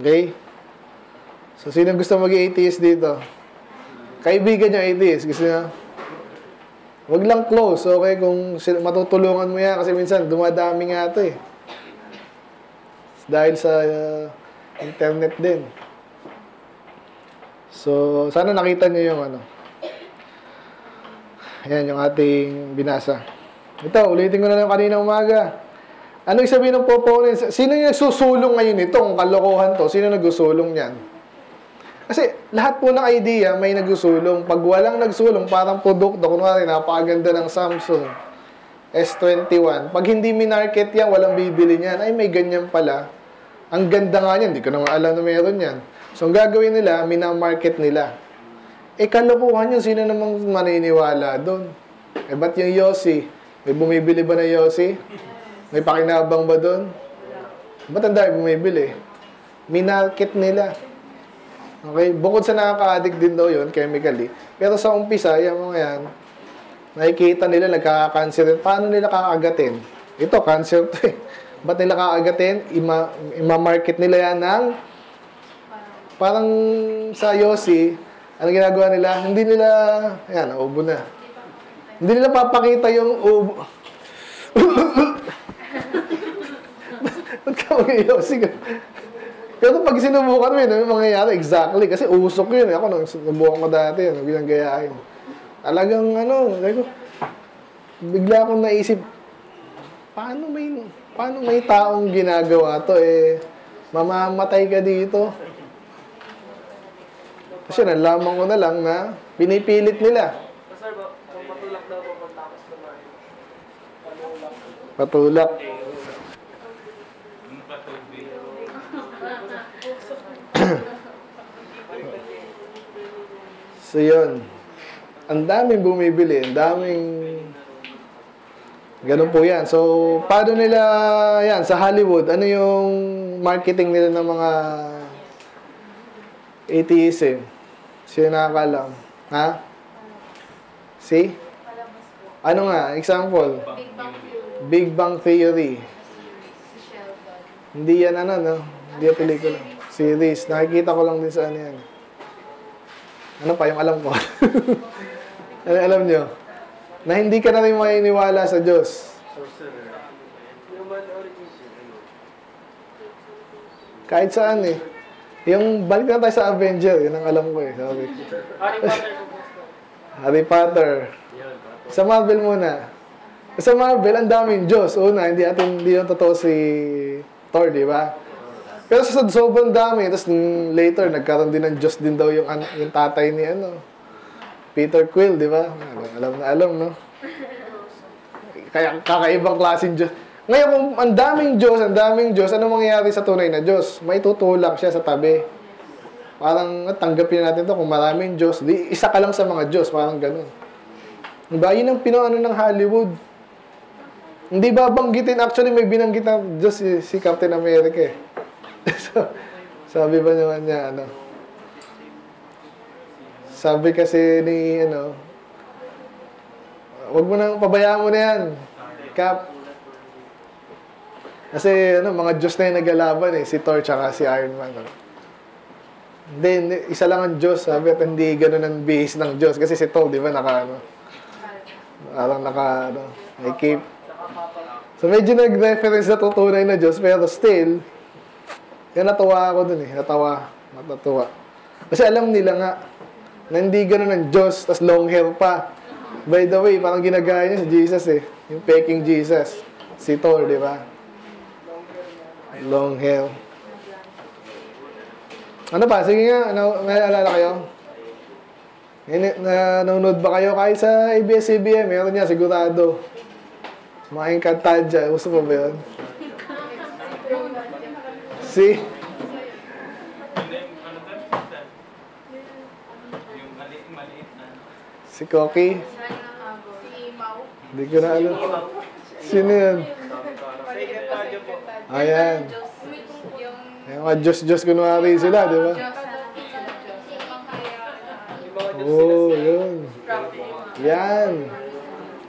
Okay? So, sino gusto maging atheist dito? Kaibigan niyo atheist. Gusto niyo? Huwag lang close, okay? Kung matutulungan mo yan, kasi minsan dumadami nga ito eh. Dahil sa internet din. So, sana nakita niyo yung ano. Ayan, yung ating binasa. Ito, ulitin ko na lang kanina umaga. Ano yung sabihin ng proponents? Sino yung nagsusulong ngayon itong kalokohan to? Sino nagsusulong niyan? Kasi lahat po ng idea may nagsusulong. Pag walang nagsulong, parang produkto. Kunwari, napakaganda ng Samsung S21. Pag hindi minarket yan, walang bibili niyan. Ay, may ganyan pala. Ang ganda nga niyan. Hindi ko naman alam na meron yan. So, ang gagawin nila, minamarket nila. Eh, kalokohan yun. Sino namang maniniwala doon? Eh, ba't yung Yossi? May bumibili ba na Yossi? May pakinabang ba doon? Ba't ang dami bumibili? Minarket nila. Okay? Bukod sa nakaka-addict din daw yun, chemically. Pero sa umpisa, yung mga yan, nakikita nila nagkaka-cancer. Paano nila kakagatin? Ito, cancer to eh. Ba't nila kakagatin? Ima-market nila yan ng parang sa Yossi, ano ginagawa nila? Hindi nila, ayan, ubo na. Hindi nila papakita yung ubo. Ba't ka mga Yossi ka? Pero pag sinubukan mo yun, may mangyayari. Exactly. Kasi usok yun. Ako, nung sinubukan ko dati, nung ginagayain. Talagang, bigla akong naisip, paano may taong ginagawa to? Eh, mamamatay ka dito. Kasi nalaman ko na lang na pinipilit nila. Sir, kung patulak daw po, kung tapos kumain. Patulak. So yun, ang daming bumibili, ang daming ganun po yan. So paano nila yan sa Hollywood, ano yung marketing nila ng mga atheism? Sino nakakalam? Ha? See? Ano nga? Example? Big Bang Theory. Hindi yan hindi yung pelikula. Series. Nakikita ko lang din sa ano yan. Ano pa yung alam ko? Ano alam nyo? Na hindi ka na rin maniniwala sa Diyos. Kahit saan eh. Yung balik na tayo sa Avenger, yun ang alam ko eh. Sabi. Harry Potter. Sa Marvel muna. Sa Marvel, ang daming Diyos. Una, hindi yung totoo si Thor, di ba? Pero sa sobrang dami, tapos later, nagkaroon din ng Diyos din daw yung tatay ni Peter Quill, di ba? Alam na alam, no? Kaya kakaibang klaseng Diyos. Ngayon, kung ang daming Diyos, ano mangyayari sa tunay na Diyos? May tutulak siya sa tabi. Parang tanggapin natin to kung maraming Diyos. Di, isa ka lang sa mga Diyos, parang ganun. Diba? Yun ang pinoano ng Hollywood. Hindi ba banggitin? Actually, may binanggit ng Diyos si Captain America eh. So, sabi ba naman niya, sabi kasi ni, wag mo nang pabayaan mo na yan, Cap. Kasi, mga Diyos na yung naglalaban eh, si Thor tsaka si Iron Man. Then, isa lang ang Diyos, sabi, at hindi ganun ang bihis ng Diyos. Kasi si Thor, di ba, may cape. So, medyo nag-reference na tutunay na Diyos, pero still, yan, natawa ako dun eh. Natatawa. Kasi alam nila nga na hindi ganun ang Diyos, tas long hair pa. By the way, parang ginagaya niya si Jesus eh. Yung peking Jesus. Si Thor, di ba? Long hair. Ano pa? Sige nga, may alala kayo? Nanonood ba kayo kahit sa ABS-CBN? Meron niya, sigurado. Mga Encantadja. Gusto mo ba yun? Si? Si Koki? Si Mau? Hindi ko na alam. Sino yun? Ayan. Yung mga Diyos-Diyos kunwari sila, di ba? Oo, yun. Yan.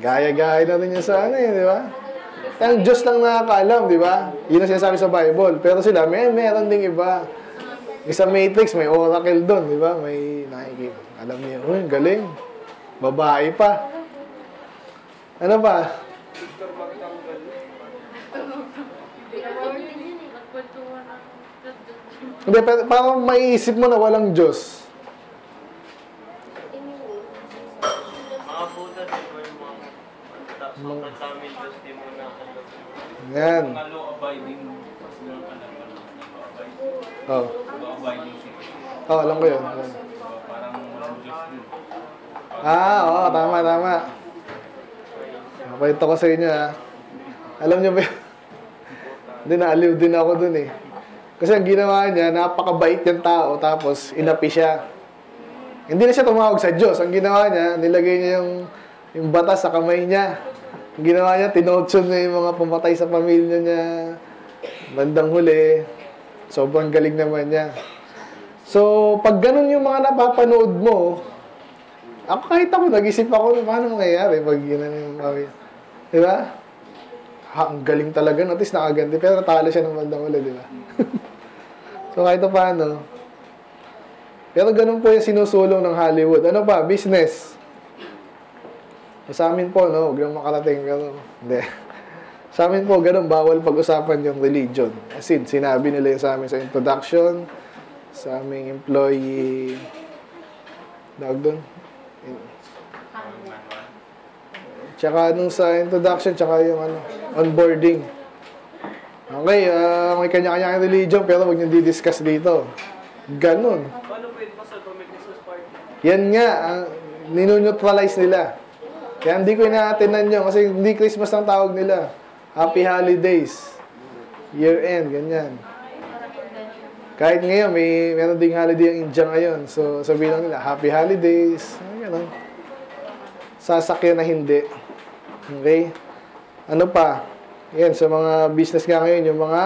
Gaya-gaya na rin yan sa ano yun, di ba? Ang Diyos lang nakakaalam, di ba? Yun ang sinasabi sa Bible. Pero sila, meron ding iba. Sa Matrix, may oracle doon, di ba? May nakikita. Alam niya, uy, galing. Babae pa. Ano ba? Hindi, parang maiisip mo na walang Diyos. Yan. Oh. Oh, alam ko yun. Oo, tama, tama. Napalito ko sa inyo, ha. Alam nyo ba yun? Hindi, naaliw din ako dun, eh. Kasi ang ginawa niya, napakabait yung tao, tapos inapi siya. Hindi na siya tumawag sa Diyos. Ang ginawa niya, nilagay niya yung batas sa kamay niya. Ang ginawa niya, tinotson niya yung mga pumatay sa pamilya niya. Bandang huli. Sobrang galing naman niya. So, pag ganun yung mga napapanood mo, ako kahit ako, nag-isip ako, paano mangyayari pag yun na yung pamilya? Diba? Ang galing talaga, at least nakaganti. Pero natalo siya ng bandang huli, diba? So, kahit na paano. Pero ganun po yung sinusulong ng Hollywood. Ano pa? Business. Sa amin po, no? Huwag lang makarating. Pero, hindi. Sa amin po, ganun. Bawal pag-usapan yung religion. As in, sinabi nila yung sa amin sa introduction, sa aming employee... Dawag doon? Tsaka nung sa introduction, tsaka yung ano, onboarding. Okay, may kanya-kanya yung religion, pero huwag niyong didiscuss dito. Ganun. Paano pwede pa sa Christmas party? Yan nga, ninoneutralize nila. Kaya hindi ko inaatinan yun, kasi hindi Christmas ang tawag nila. Happy holidays. Year end, ganyan. Kahit ngayon, meron ding holiday ang India ngayon. So, sabihin lang nila, happy holidays. Ganun. Sasakyan na hindi. Okay? Ano pa? Yan, sa mga business nga ngayon, yung mga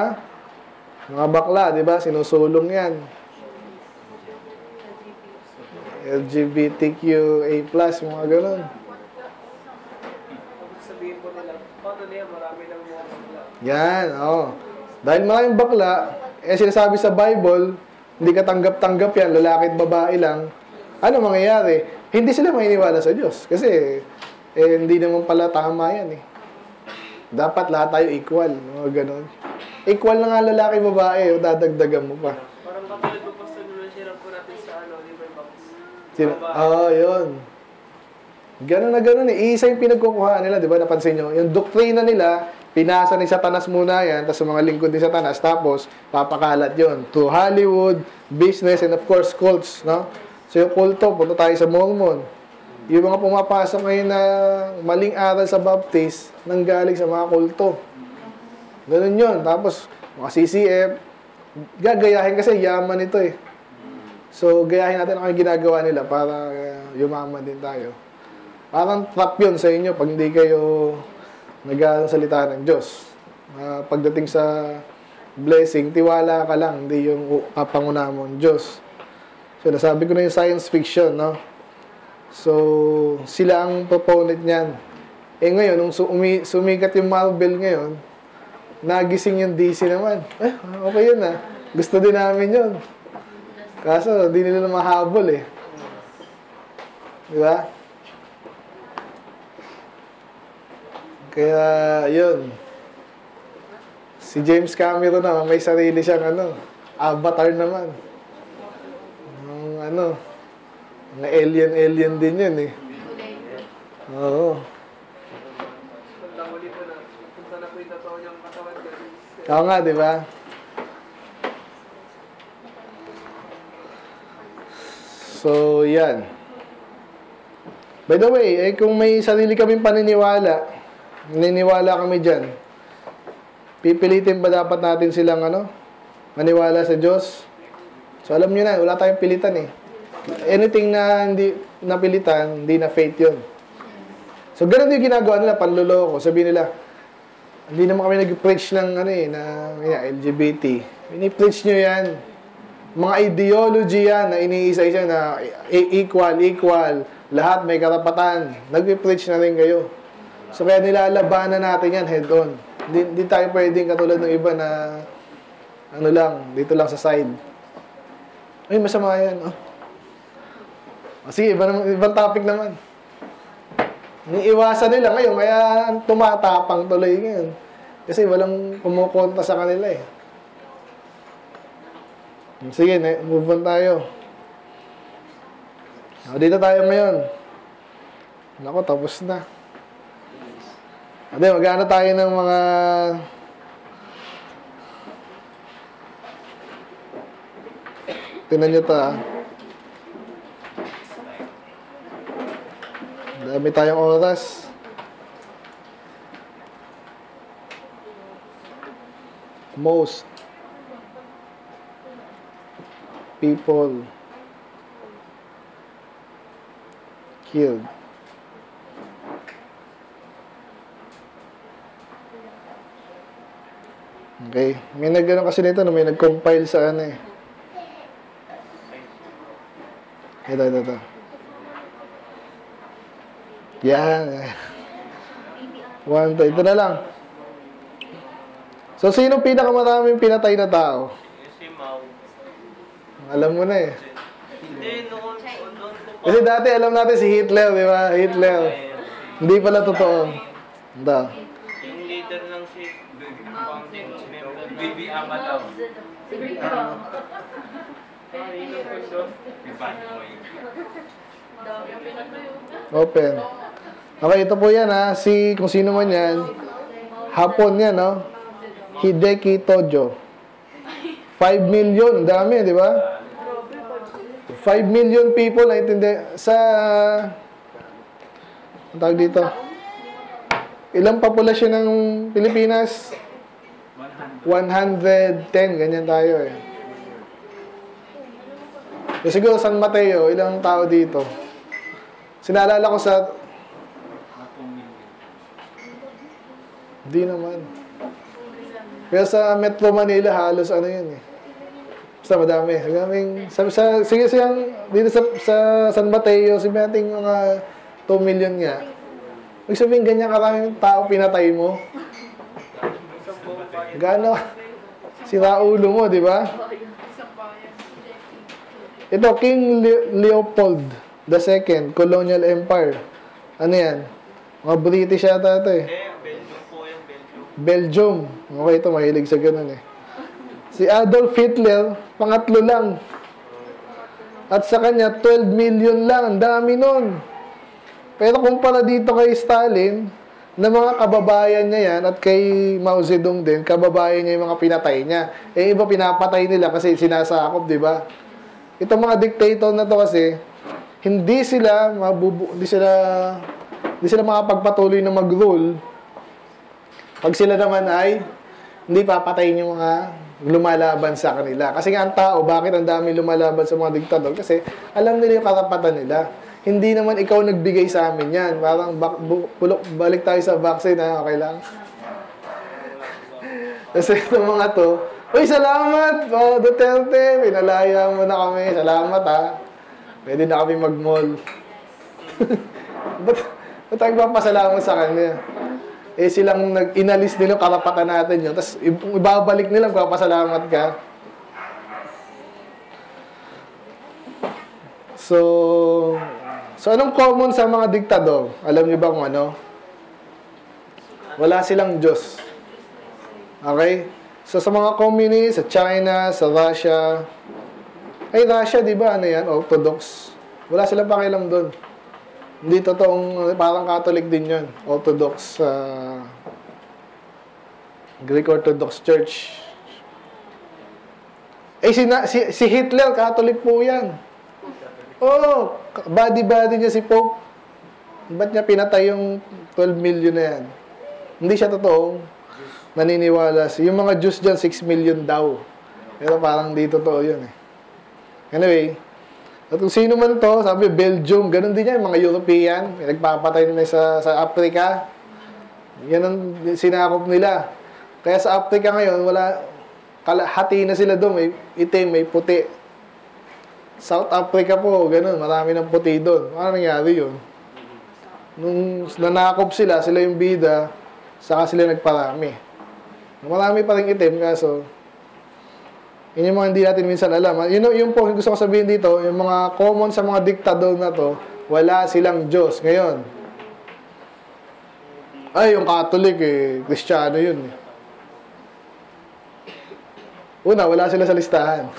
bakla, di ba? Sinusulong yan. LGBTQA+, mga ganun. Sabihin po nila, paano niya marami ng mga bakla? Yan, oo. Dahil maraming bakla, eh sinasabi sa Bible, hindi ka tanggap-tanggap yan, lalaki at babae lang. Ano mangyayari? Hindi sila maniniwala sa Diyos. Kasi, eh, hindi naman pala tama yan eh. Dapat lahat tayo equal. Mga ganon. Equal na nga lalaki babae, o dadagdagan mo pa. Parang kapatid mo pa sa nuna, sirap po natin sa ano, liver box. Oo, yun. Ganon na ganon eh. Isa yung pinagkukuhaan nila, di ba? Napansin nyo? Yung doktrina nila, pinasa ni Satanas muna yan, tapos mga lingkod ni Satanas, tapos papakalat yun. To Hollywood, business, and of course, cults, no? So yung kulto, punta tayo sa Mormon. Yung mga pumapasok ngayon na maling aral sa Baptist, nanggaling sa mga kulto. Ganun yun. Tapos, mga CCF, gagayahin kasi yaman ito eh. So, gayahin natin ang ginagawa nila para yumaman din tayo. Parang trap yun sa inyo pag hindi kayo nag-salita ng Diyos. Pagdating sa blessing, tiwala ka lang, hindi yung kapanguna mo ng Diyos. So, nasabi ko na yung science fiction, no? So, sila ang proponent niyan. Eh, ngayon, nung sumikat yung Marvel ngayon, nagising yung DC naman. Eh, okay yun, ah. Gusto din namin yun. Kaso, di nila mahabol, eh. Diba? Kaya, yun. Si James Cameron naman, may sarili siyang, ano, avatar naman. ano, mga alien-alien din yun eh. Oo. Oo nga, di ba? So, yan. By the way, eh, kung may sarili kaming paniniwala, naniniwala kami dyan, pipilitin ba dapat natin silang ano, maniwala sa Diyos? So, alam nyo na, wala tayong pilitan eh. Anything na hindi napilitan, hindi na faith yun. So, ganun yung ginagawa nila, panluloko. Sabihin nila, hindi naman kami nag-preach ng ano eh, ng LGBT. Ini-preach nyo yan. Mga ideology yan na iniisa-isa na equal, equal, lahat may karapatan. Nag-preach na rin kayo. So kaya nilalabanan natin yan head on. Hindi tayo pwedeng katulad ng iba na ano lang, dito lang sa side. Ay, masama yan. Oh. Sige, ibang topic naman. Niiwasan nila ngayon, kaya tumatapang tuloy ngayon. Kasi walang kumukonta sa kanila eh. Sige, move on tayo. O, dito tayo ngayon. Naku, tapos na. O, di, mag-ano tayo ng mga... Tingnan nyo ito, ha. Dami tayong oras. Most people killed okay, may nag-ano kasi nito na may nag-compile sa ano eh ito yan 1, 2, ito na lang. So sino pinakamaraming pinatay na tao? Alam mo na eh. Kasi dati alam natin si Hitler, di ba? Hitler. Hindi pala totoo. Hindi. Yung leader ng si Bibi Amataw. Open. Okay, ito po yan ha. Si, kung sino man yan. Hapon yan, no? Hideki Tojo. 5 million, dami, di ba? 5 million people na intindi sa ang tawag dito. Ilang populasyon ng Pilipinas? 110, ganyan tayo eh. So, siguro San Mateo, ilang tao dito? Sinalala ko sa hindi naman. Pero sa Metro Manila, halos ano yun eh. Basta madami. Sige siyang, dito sa San Mateo, sabi natin mga 2 million nga. Huwag sabihin ganyan karaming tao pinatay mo. Gano? Sira ulo mo, di ba? Ito, King Leopold II, Colonial Empire. Ano yan? Mga British yata ito eh. Belgium. Okay, ito mahilig sa ganun eh. Si Adolf Hitler, pangatlo lang. At sa kanya, 12 million lang. Ang dami nun. Pero kumpara dito kay Stalin, na mga kababayan niya yan, at kay Mao Zedong din, kababayan niya yung mga pinatay niya. Eh, iba pinapatay nila kasi sinasakop, di ba? Itong mga dictator na to kasi, hindi sila makapagpatuloy na mag-rule. Pag sila naman ay hindi papatayin yung mga lumalaban sa kanila. Kasi nga ang tao, bakit ang dami lumalaban sa mga diktador? Kasi alam nila yung karapatan nila. Hindi naman ikaw nagbigay sa amin yan. Parang balik tayo sa vaccine, ha? Okay lang. Kasi itong mga to, uy, salamat! Oh, Duterte, pinalaya mo na kami. Salamat, ha? Pwede na kami mag-mall. Ba't tayo papasalamat sa kanya? Eh silang inalis nila karapatan natin yun. Tapos ibabalik nila kung pasalamat ka. So anong common sa mga diktador? Alam niyo ba kung ano? Wala silang Diyos. Okay? So sa mga communist, sa China, sa Russia, Eh, Russia, di ba, ano yan, Orthodox. Wala silang pakialam doon. Hindi totoong, parang Catholic din yun. Orthodox, Greek Orthodox Church. Eh, si Hitler, Catholic po yan. Oh, body-body niya si Pope. Ba't niya pinatay yung 12 million na yan? Hindi siya totoong naniniwala. Yung mga Jews dyan, 6 million daw. Pero parang di totoo yun eh. Anyway, at kung sino man to, sabi Belgium, ganun din yan, mga European, nagpapatay nila sa Africa. Yan ang sinakop nila. Kaya sa Africa ngayon, wala, hati na sila doon, may itim, may puti. South Africa po, ganun, marami ng puti doon. Ano nangyari yun? Nung nanakop sila, sila yung bida, saka sila nagparami. Marami pa rin itim, kaso yun yung mga hindi natin minsan alam. You know, yung po, gusto ko sabihin dito, yung mga common sa mga diktador na to, wala silang Diyos. Ngayon, ay, yung Catholic, eh, Kristiyano yun. Una, wala sila sa listahan.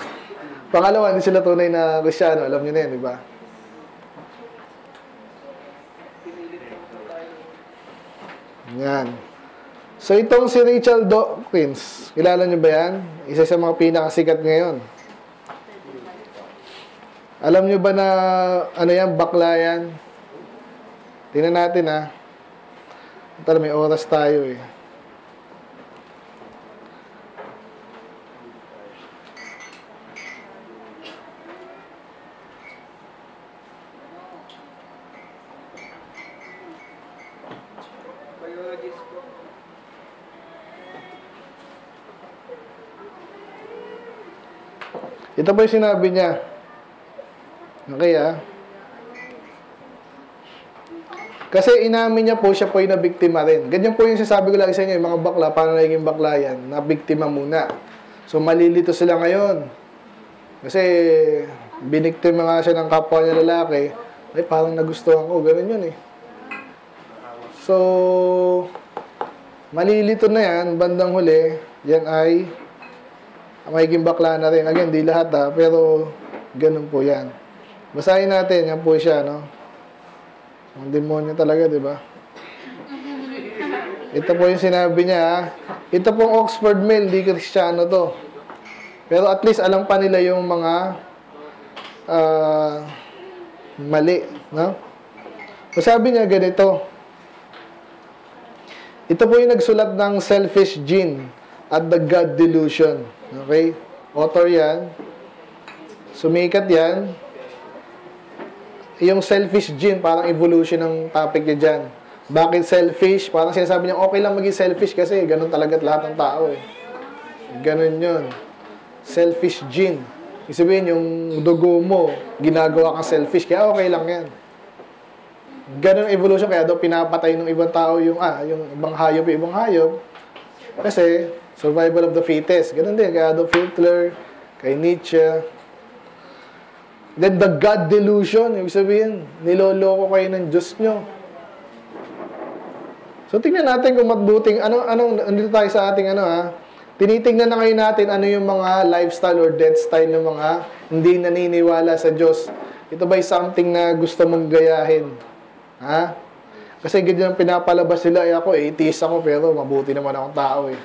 Pangalawa, hindi sila tunay na Kristiyano. Alam nyo na yan, di ba? Yan. So, itong si Richard Dawkins, kilala nyo ba yan? Isa sa mga pinakasikat ngayon. Alam nyo ba na, ano yan, bakla yan? Tingnan natin, ha. Tara, may oras tayo, eh. Ito pa yung sinabi niya. Okay, ah. Kasi inamin niya po, siya po yung nabiktima rin. Ganyan po yung sasabi ko lagi sa inyo, yung mga bakla, paano naging bakla yan? Nabiktima muna. So, malilito sila ngayon. Kasi, biniktima nga siya ng kapwa niya lalaki. Ay, parang nagustuhan ko. Ganun yun, eh. So, malilito na yan. Bandang huli, yan ay magiging bakla na rin. Again, di lahat ha, pero ganun po yan. Basahin natin, yan po siya, no? Ang demonyo talaga, di ba? Ito po yung sinabi niya, ha? Ito pong Oxford Mail, di Kristiyano to. Pero at least alam pa nila yung mga mali, no? Sabi niya ganito, ito po yung nagsulat ng Selfish Gene at the God Delusion. Okay? Author yan. Sumikat yan. Yung selfish gene, parang evolution ng topic niya dyan. Bakit selfish? Parang sinasabi niya, okay lang maging selfish kasi ganun talaga lahat ng tao eh. Ganun yun. Selfish gene. Ibig sabihin, yung dugo mo, ginagawa kang selfish, kaya okay lang yan. Ganun evolution, kaya daw pinapatay ng ibang tao yung ibang hayop, kasi, survival of the fittest. Ganun din, kay Adolf Hitler, kay Nietzsche. Then, the God delusion. Ibig sabihin, niloloko kayo ng Diyos nyo. So, tingnan natin kung matbuting, nandito tayo sa ating, tinitingnan na kayo natin ano yung mga lifestyle or death style ng mga hindi naniniwala sa Diyos. Ito ba'y something na gusto mong gayahin? Ha? Kasi ganyan ang pinapalabas sila. Eh, ako, atheist ako, pero mabuti naman akong tao, eh.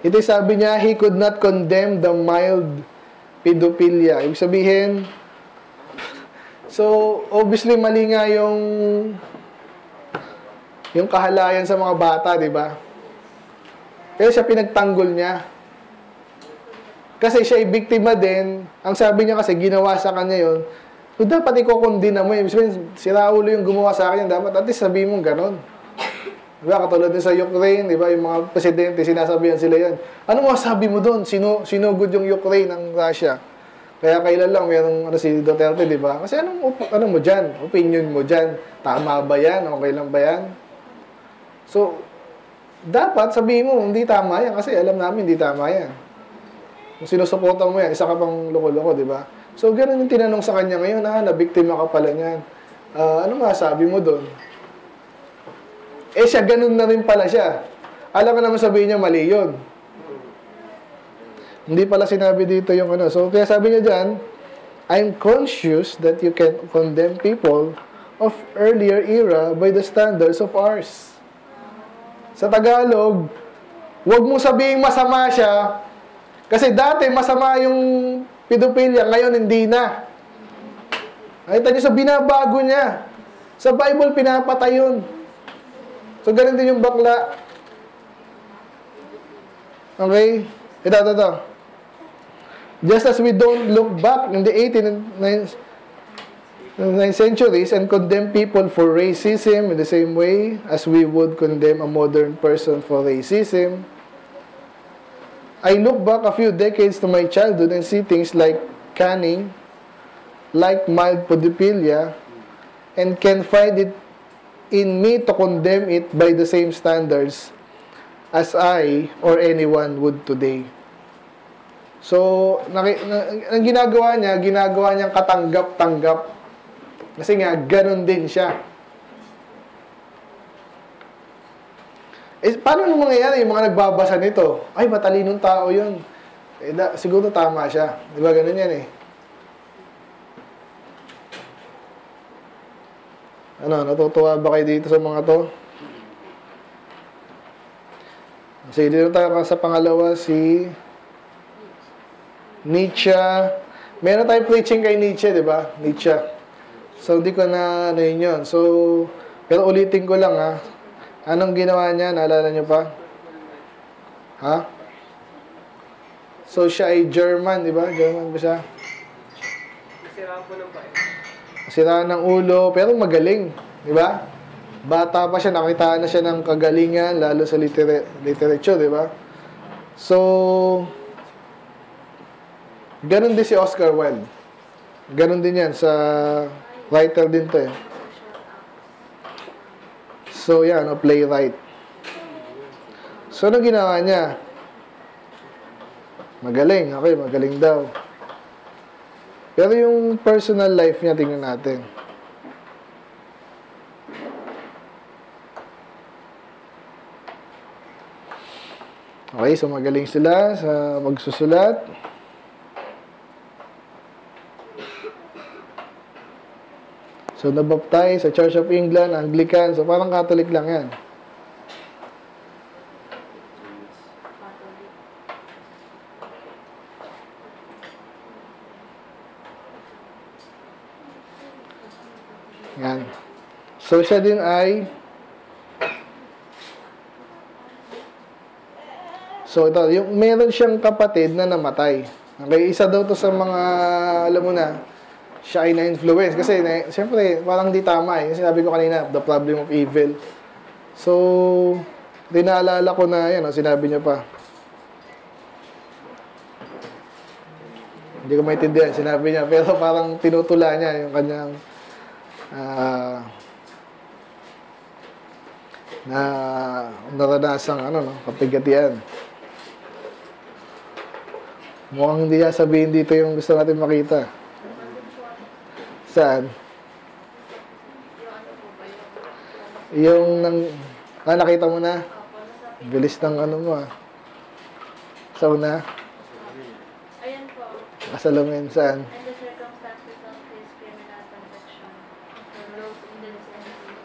Ito sabi niya, he could not condemn the mild pedophilia. Ibig sabihin, so, obviously, mali nga yung kahalayan sa mga bata, di ba? Pero siya pinagtanggol niya. Kasi siya ay biktima din. Ang sabi niya kasi, ginawa sa kanya yun. So, dapat ikokondina mo. Ibig sabihin, si Raulo yung gumawa sa akin, dapat at least sabihin mong ganon. Diba, katulad din sa Ukraine, diba, yung mga presidente, sinasabihan sila yan. Ano mo sabi mo doon? Sinugod yung Ukraine ng Russia. Kaya kailan lang, mayroong si Duterte, diba? Kasi ano mo dyan? Opinion mo dyan? Tama ba yan? Okay lang ba yan? So, dapat sabihin mo, hindi tama yan. Kasi alam namin, hindi tama yan. Kung sinusuporta mo yan, isa ka pang loko-loko, diba? So, ganun yung tinanong sa kanya ngayon, nabiktima ka pala niyan. Ano nga sabi mo doon? Eh siya, ganun na rin pala siya. alam mo naman sabihin niya, mali yun. Hindi pala sinabi dito yung ano. So, kaya sabi niya dyan, I'm conscious that you can condemn people of earlier era by the standards of ours. Sa Tagalog, huwag mo sabihin masama siya kasi dati masama yung pedophilia, ngayon hindi na. Nakita niyo, so binabago niya. Sa Bible, pinapatay yun. So, ganun din yung bakla. Okay? Ito. Just as we don't look back in the 18th centuries and condemn people for racism in the same way as we would condemn a modern person for racism, I look back a few decades to my childhood and see things like caning, like mild pedophilia, and can find it in me to condemn it by the same standards as I or anyone would today. So, ang ginagawa niyang katanggap-tanggap. Kasi nga, ganun din siya. Eh, paano nung mangyayari yung mga nagbabasa nito? Ay, matalinong tao yun. Eh, siguro tama siya. Di ba ganun yan eh? Ano, natutuwa ba kayo dito sa mga to? So, dito tayo sa pangalawa, si Nietzsche. Meron tayong preaching kay Nietzsche, di ba? Nietzsche. So, hindi ko na ano yun. So, pero ulitin ko lang, ha? Anong ginawa niya? Naalala niyo pa? Ha? So, siya ay German, di ba? German ba siya? Siraan po lang pa eh. Siraan ng ulo, pero magaling, di ba? Bata pa siya, nakita na siya ng kagalingan, lalo sa literature, di ba? So, ganun din si Oscar Wilde. Ganun din yan, sa writer din to eh. So, yan, o playwright. So, anong ginawa niya? Magaling, okay, magaling daw. Pero yung personal life niya, tingnan natin. Okay, so magaling sila sa pagsusulat. So, nabaptize sa Church of England, Anglican. So, parang Catholic lang yan. Yan. So, siya din ay... So, ito, yung meron siyang kapatid na namatay. Okay, isa daw to sa mga, alam mo na, siya ay na-influence. Kasi, siyempre, parang di tama eh. Sinabi ko kanina, the problem of evil. So, dinaalala ko na, yan, sinabi niya pa. Hindi ko maintindihan, sinabi niya. Pero parang tinutula niya yung kanyang, na naranasang, kapigatian. Mukhang hindi niya sabihin dito yung gusto natin makita. Saan? Yung nang... Ah, nakita mo na? Bilis ng ano mo ah. Saan na? Ayan po. Kasalamin, saan?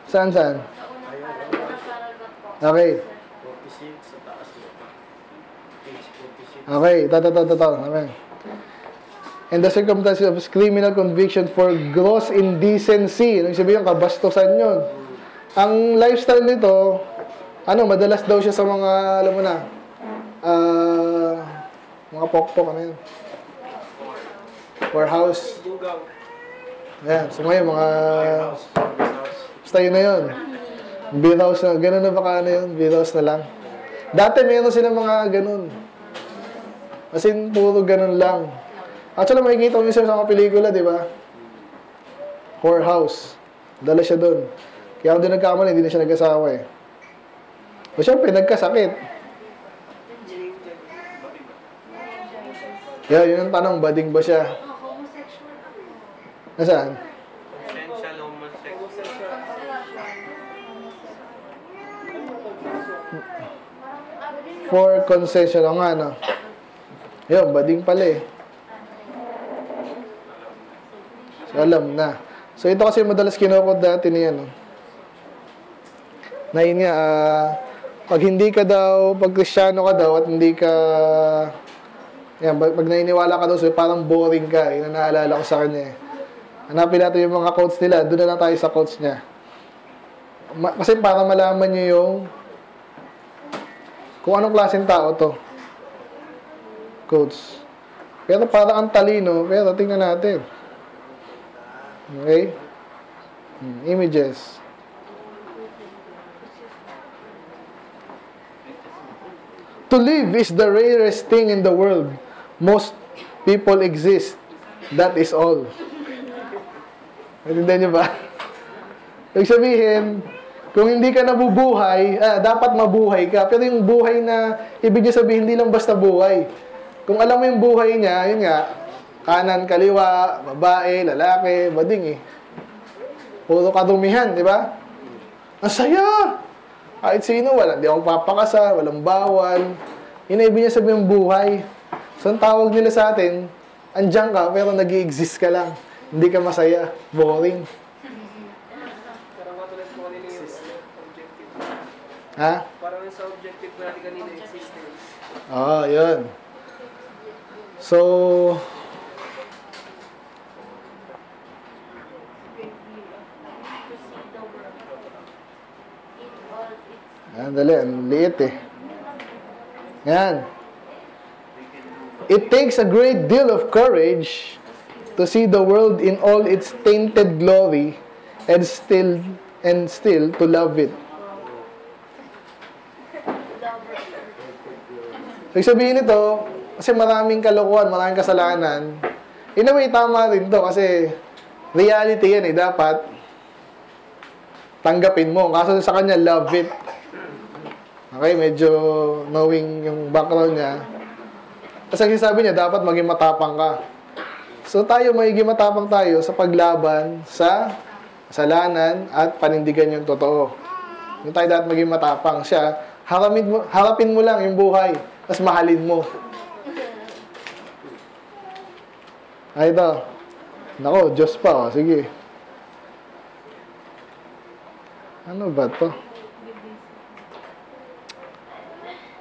Saan, saan? Okay. Okay, amen. And the circumstances of criminal conviction for gross indecency. Anong sabihin yung kabastusan yun? Ang lifestyle nito, madalas daw siya sa mga, alam mo na, mga pokpok, warehouse. Ayan, so ngayon, mga, basta yun na yun. Beer house na, ganun na baka yun, beer house na lang. Dati meron sila mga ganun. As in, puro ganun lang. Actually, makikita mo yung sa mga pelikula, di ba? Whorehouse. Dala siya doon. Kaya kung doon nagkamali, hindi na siya nag-asawa eh. O syempre, nagkasakit. Kaya yun ang tanong, bading ba siya? Nasaan? for concession. O nga, no? Yun, bading pala eh. So, alam na. So, ito kasi madalas kinukod dati niya, no? Na yun nga, pag hindi ka daw, pag Kristyano ka daw, at hindi ka, yan, pag naniniwala ka daw, so parang boring ka. Yun ang naalala ko sa kanya eh. Hanapin natin yung mga quotes nila. Doon na lang tayo sa quotes niya. Kasi para malaman nyo yung kung anong klaseng tao to. Quotes. Pero para ang talino, pero tingnan natin. Okay? Images. To live is the rarest thing in the world. Most people exist. That is all. Natindihan nyo ba? Ibig sabihin, kung hindi ka nabubuhay, dapat mabuhay ka. Pero yung buhay na, ibig nyo sabihin, hindi lang basta buhay. Kung alam mo yung buhay niya, yun nga, kanan, kaliwa, babae, lalaki, bading eh. Puro kadumihan, di ba? Ang saya! Kahit sino, hindi akong papakasa, walang bawal. Yun ang ibig nyo sabihin yung buhay. So, ang tawag nila sa atin, andiyan ka, pero nag-i-exist ka lang. Hindi ka masaya. Boring. Ha? Parang sa objective natin kanina, existence. Oo, yun. So, yan, dali. Ang liit eh. Yan. It takes a great deal of courage to see the world in all its tainted glory and still to love it. So, sabihin nito, kasi maraming kalokohan, maraming kasalanan. In a way, tama rin to kasi reality yan eh, dapat tanggapin mo. Kaso sa kanya, love it. Okay, medyo knowing yung background niya. Kasi sabi niya, dapat maging matapang ka. So tayo, magiging matapang tayo sa paglaban sa kasalanan at panindigan yung totoo. Yung tayo dapat maging matapang siya, harapin mo lang yung buhay, tapos mahalin mo. Ay, ito. Nako, Diyos pa. Oh. Sige. Ano ba to?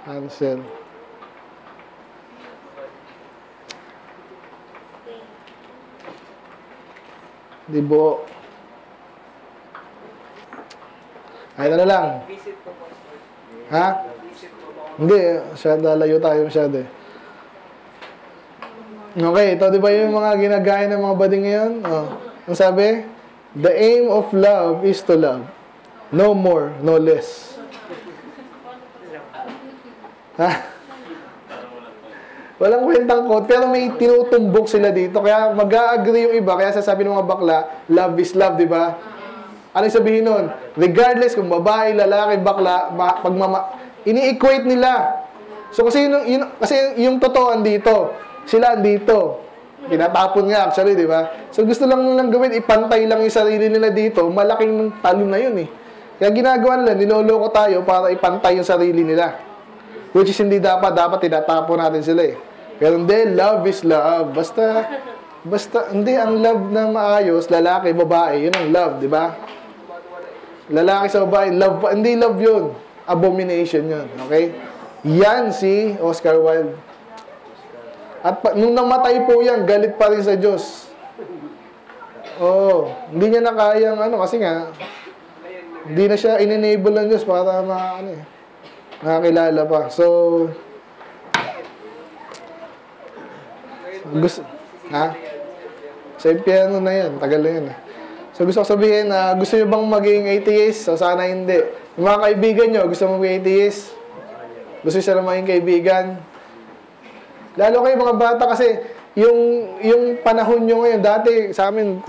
Ansel. Di buo. Ay, ano lang? Ha? Hindi, masyada, layo tayo masyada. Okay, ito di ba yung mga ginagaya ng mga bading ngayon? Oh. Ang sabi? The aim of love is to love. No more, no less. Ha? Walang kwentang quote, pero may tinutumbok sila dito. Kaya mag-a-agree yung iba. Kaya sasabi ng mga bakla, love is love, di ba? Ano sabihin nun? Regardless kung babae, lalaki, bakla, ini-equate nila. So kasi yung totoan dito, sila andito. Kinatapon nga actually, di ba? So gusto lang nilang gawin, ipantay lang yung sarili nila dito. Malaking talo na yun eh. Kaya ginagawa nila, niloloko tayo para ipantay yung sarili nila. Which is hindi dapat tinatapo natin sila eh. Pero hindi, love is love. Basta, hindi, ang love na maayos, lalaki, babae, yun ang love, di ba? Lalaki sa babae, love, hindi love yun. Abomination yun, okay? Yan si Oscar Wilde. At nung namatay po yan, galit pa rin sa Diyos. Oo, hindi niya na kayang, kasi nga, hindi na siya in-enable ng Diyos para nakakilala pa. So, ha? Sa impyerno na yan. Tagal na yan. So, gusto ko sabihin na gusto nyo bang maging atheist? So, sana hindi. Yung mga kaibigan nyo, gusto mo maging atheist? Gusto nyo sila maging kaibigan? Lalo kayo mga bata kasi yung panahon nyo ngayon, dati sa amin,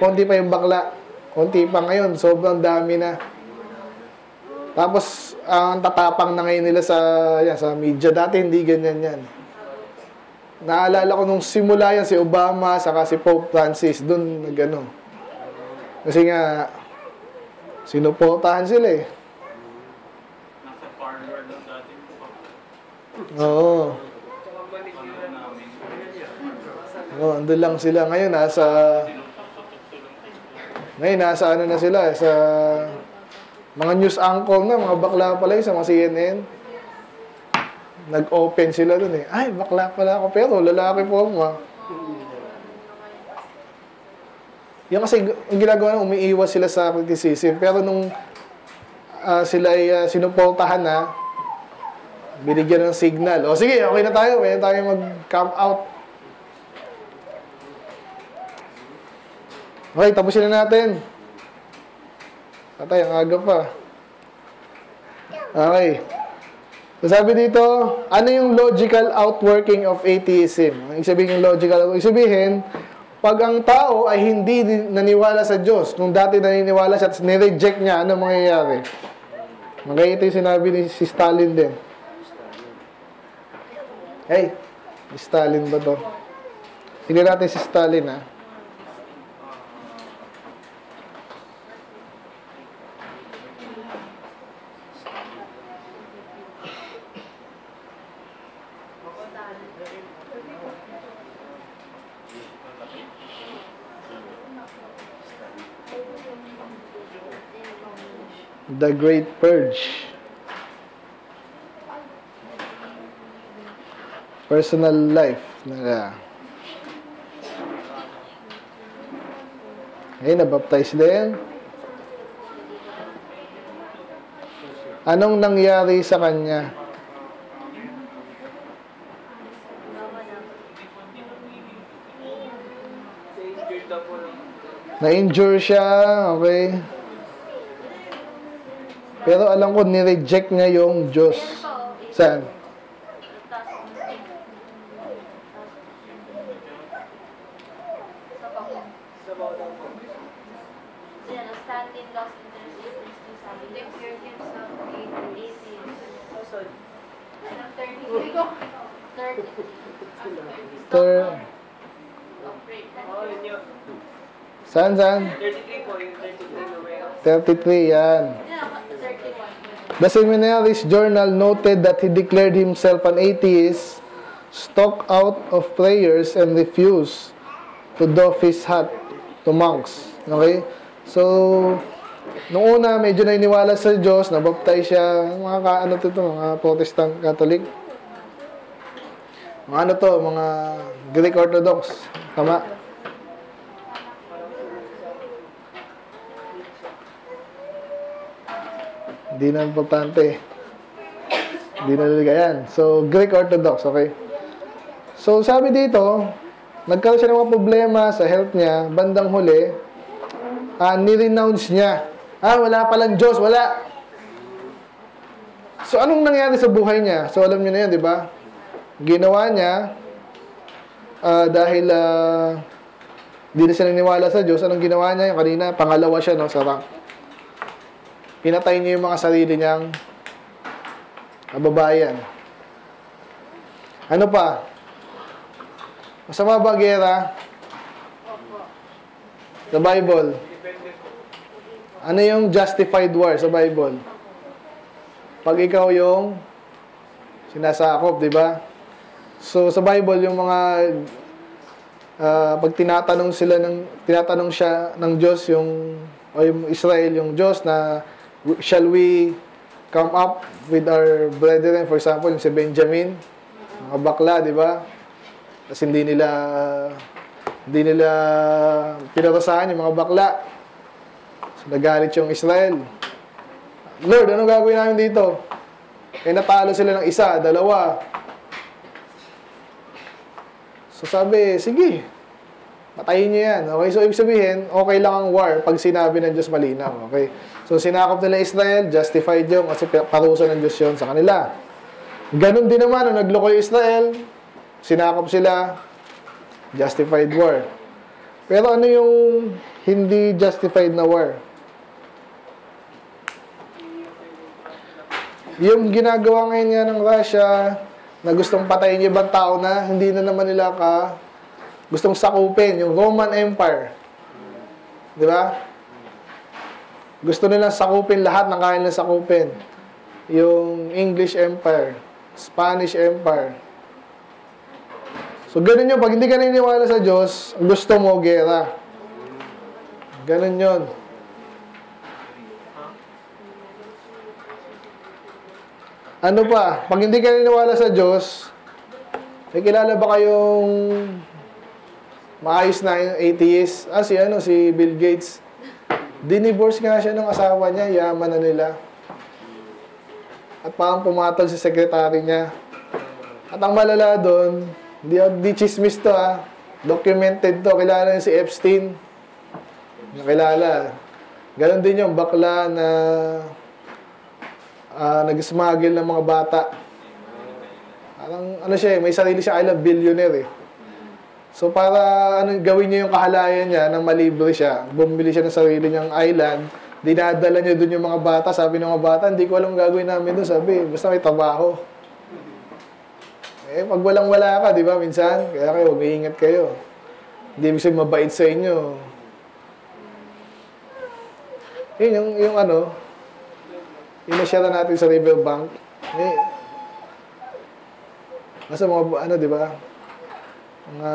konti pa yung bakla. Konti pa ngayon. Sobrang dami na. Tapos, ang tatapang na ngayon nila sa media. Dati hindi ganyan yan. Naalala ko nung simula yan si Obama saka si Pope Francis doon nagano. Kasi nga sinuportahan sila eh. Nasa farm war lang dati. Oo. Oh, andun lang sila ngayon, nasa ano na sila, sa mga news anchor na, mga bakla pala sa mga CNN. Nag-open sila dun eh. Ay, bakla pala ako, pero lalaki po ako. Yan kasi, ang ginagawa na, umiiwas sila sa criticism. Pero nung sila ay sinuportahan na, binigyan ng signal. O sige, okay na tayo. Pwede tayo mag-come out. Okay, tapusin na natin. Patay, ang aga pa. Okay. So sabi dito, ano yung logical outworking of atheism? Ang sabihin yung logical outworking. Sabihin, pag ang tao ay hindi naniwala sa Diyos, nung dati naniniwala siya at nireject niya, ano mangyayari? Magaya ito yung sinabi ni si Stalin din. Hey, Stalin ba to? Sige natin si Stalin, ha? The Great Purge. Personal life nila. Ay, nabaptize din. Anong nangyari sa kanya? Na-injure siya, okay? Pero alam ko, nireject niya yung Diyos. Saan? Saan, saan? 33, yan. The seminary's journal noted that he declared himself an atheist, stuck out of prayers, and refused to doff his hat to monks. Okay? So, noong una, medyo naniniwala sa Diyos, nabaptize siya, mga ano to, mga Protestant Catholic. Mga ano to, mga Greek Orthodox. Tama? Hindi na importante. Hindi na naligayan. So, Greek Orthodox, okay? So, sabi dito, nagkaroon siya ng mga problema sa health niya, bandang huli, nirenounce niya. Wala palang Diyos, wala. So, anong nangyari sa buhay niya? So, alam niyo na yan, di ba? Ginawa niya, dahil hindi na siya naniwala sa Diyos, anong ginawa niya? Yung kanina, pangalawa siya, no, sa rank. Pinatay niya yung mga sarili niyang kababayan. Ano pa? Masama ba, gera? Sa Bible. Ano yung justified war sa Bible? Pag ikaw yung sinasakop, di ba? So, sa Bible, yung mga pag tinatanong siya ng Diyos, yung Israel, yung Diyos na shall we come up with our brethren? For example, yung si Benjamin, mga bakla, di ba? Tapos hindi nila pinatasahan yung mga bakla. So, nagalit yung Israel. Lord, anong gagawin namin dito? Eh, natalo sila ng isa, dalawa. So, sabi, sige, patayin niyo yan. Okay, so ibig sabihin, okay lang ang war pag sinabi ng Diyos malinaw. Okay? So, sinakop nila Israel, justified yun, kasi parusa ng Diyos yun sa kanila. Ganon din naman, nung nagloko yung Israel, sinakop sila, justified war. Pero ano yung hindi justified na war? Yung ginagawa ngayon niya ng Russia, na gustong patayin yung ibang tao na hindi na naman nila gustong sakupin, yung Roman Empire. Di ba? Gusto nila sakupin lahat ng kaya nila sakupin. Yung English Empire. Spanish Empire. So, ganun yun. Pag hindi ka naniniwala sa Diyos, gusto mo, gera. Ganun yun. Ano pa? Pag hindi ka naniniwala sa Diyos, may kilala ba kayong maayos na atheist? Ah, si Bill Gates. Dinivorce nga siya ng asawa niya, yaman na nila. At parang pumatol si sekretary niya. At ang malala doon, di chismis to ha. Documented to. Kilala niyo si Epstein. Nakilala. Ganon din yung bakla na nag-smuggle ng mga bata. Parang ano siya eh, may sarili siya, I love billionaire eh. So para ano, gawin niya yung kahalayan niya nang malibre siya. Bumili siya ng sarili niyang island. Dinadala niya doon yung mga bata. Sabi ng mga bata, hindi ko alam gagawin namin doon. Sabi, basta may trabaho. Eh, pag walang-wala ka, di ba, minsan? Kaya kayo, mag-iingat kayo. Hindi ibig sabihin mabait sa inyo. Yun, yung ano, yung na-share natin sa Riverbank. Eh, basta mga, ano, di ba? Mga,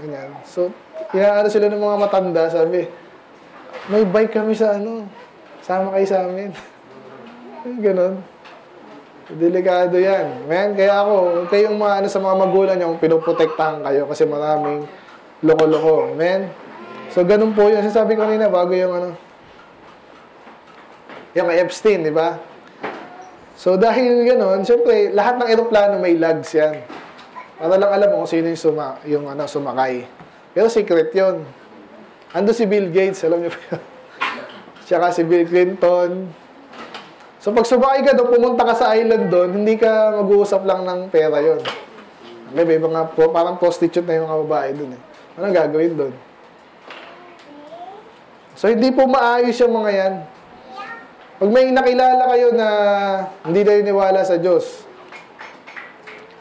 ganyan. So, inaano sila ng mga matanda, sabi, may bike kami sa ano, sama kayo sa amin. Ganon. Delikado yan. Man, kaya ako, kayong mga ano, sa mga magulang niyo, pinoprotektahan kayo kasi maraming loko-loko. Man. So, ganun po yun. Sabi ko kanina, bago yung ano, yung Epstein, di ba? So, dahil ganun, syempre, lahat ng eroplano may lags yan. Para lang alam mo kung sino yung, sumakay. Pero secret yun. Ando si Bill Gates, alam niyo ba? Tsaka si Bill Clinton. So, pag sumakay ka doon, pumunta ka sa island doon, hindi ka mag-uusap lang ng pera yon. May mga parang prostitute na yung mga babae doon eh. Anong gagawin doon? So, hindi po maayos yung mga yan. Pag may nakilala kayo na hindi naniniwala sa Diyos,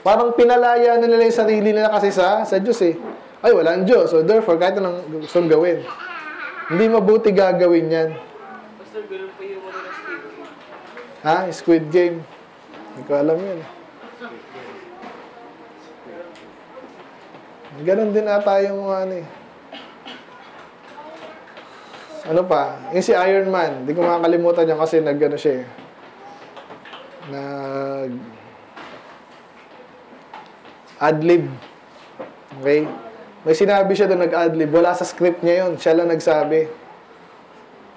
parang pinalaya na nila yung sarili nila kasi sa Diyos eh. Ay, walang Diyos. So, therefore, kahit anong gusto gawin. Hindi mabuti gagawin yan. Pastor, gano'n po yung mga ha? Squid Game. Hindi ko alam yun. Ganon din na tayo mga ano eh. Ano pa? Yung si Iron Man. Hindi ko makakalimutan niya kasi nag-ano siya eh. Nag-adlib. Okay? May sinabi siya doon nag-adlib. Wala sa script niya yun. Siya lang nagsabi.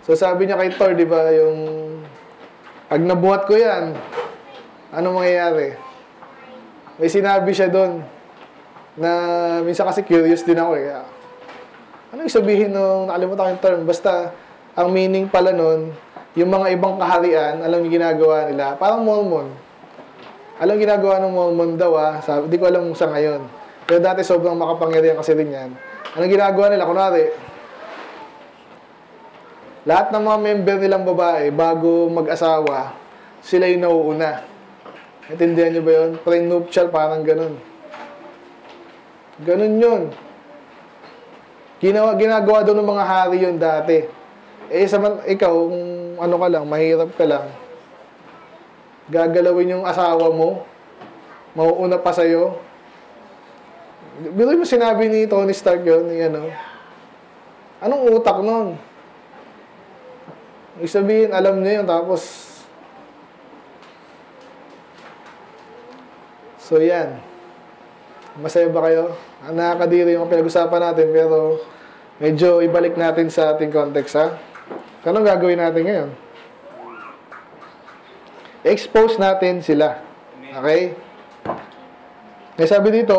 So sabi niya kay Thor, di ba, yung pag nabuhat ko yan, ano mangyayari? May sinabi siya doon na minsan kasi curious din ako eh. Ano yung sabihin nung nakalimutan yung term? Basta, ang meaning pala nun, yung mga ibang kaharian, alam yung ginagawa nila. Parang Mormon. Alam yung ginagawa ng Mormon daw ah. Hindi ko alam sa ngayon. Pero dati sobrang makapangyarihan kasi rin yan. Anong ginagawa nila? Kunwari, lahat ng mga member nilang babae, bago mag-asawa, sila yung nauuna. Natindihan nyo ba yun? Prenuptial, parang ganun. Ganun yun. Ginagawa doon ng mga hari yun dati. Eh, ikaw, kung ano ka lang, mahirap ka lang, gagalawin yung asawa mo, mauuna pa sa'yo. Biro mo sinabi ni Tony Stark yun, yan o. Anong utak nun? Ibig sabihin, alam niya yun, tapos so, yan. Masaya ba kayo? Nakakadiri yung pinag-usapan natin, pero medyo ibalik natin sa ating context, ha? Anong gagawin natin ngayon? Expose natin sila. Okay? May sabi dito,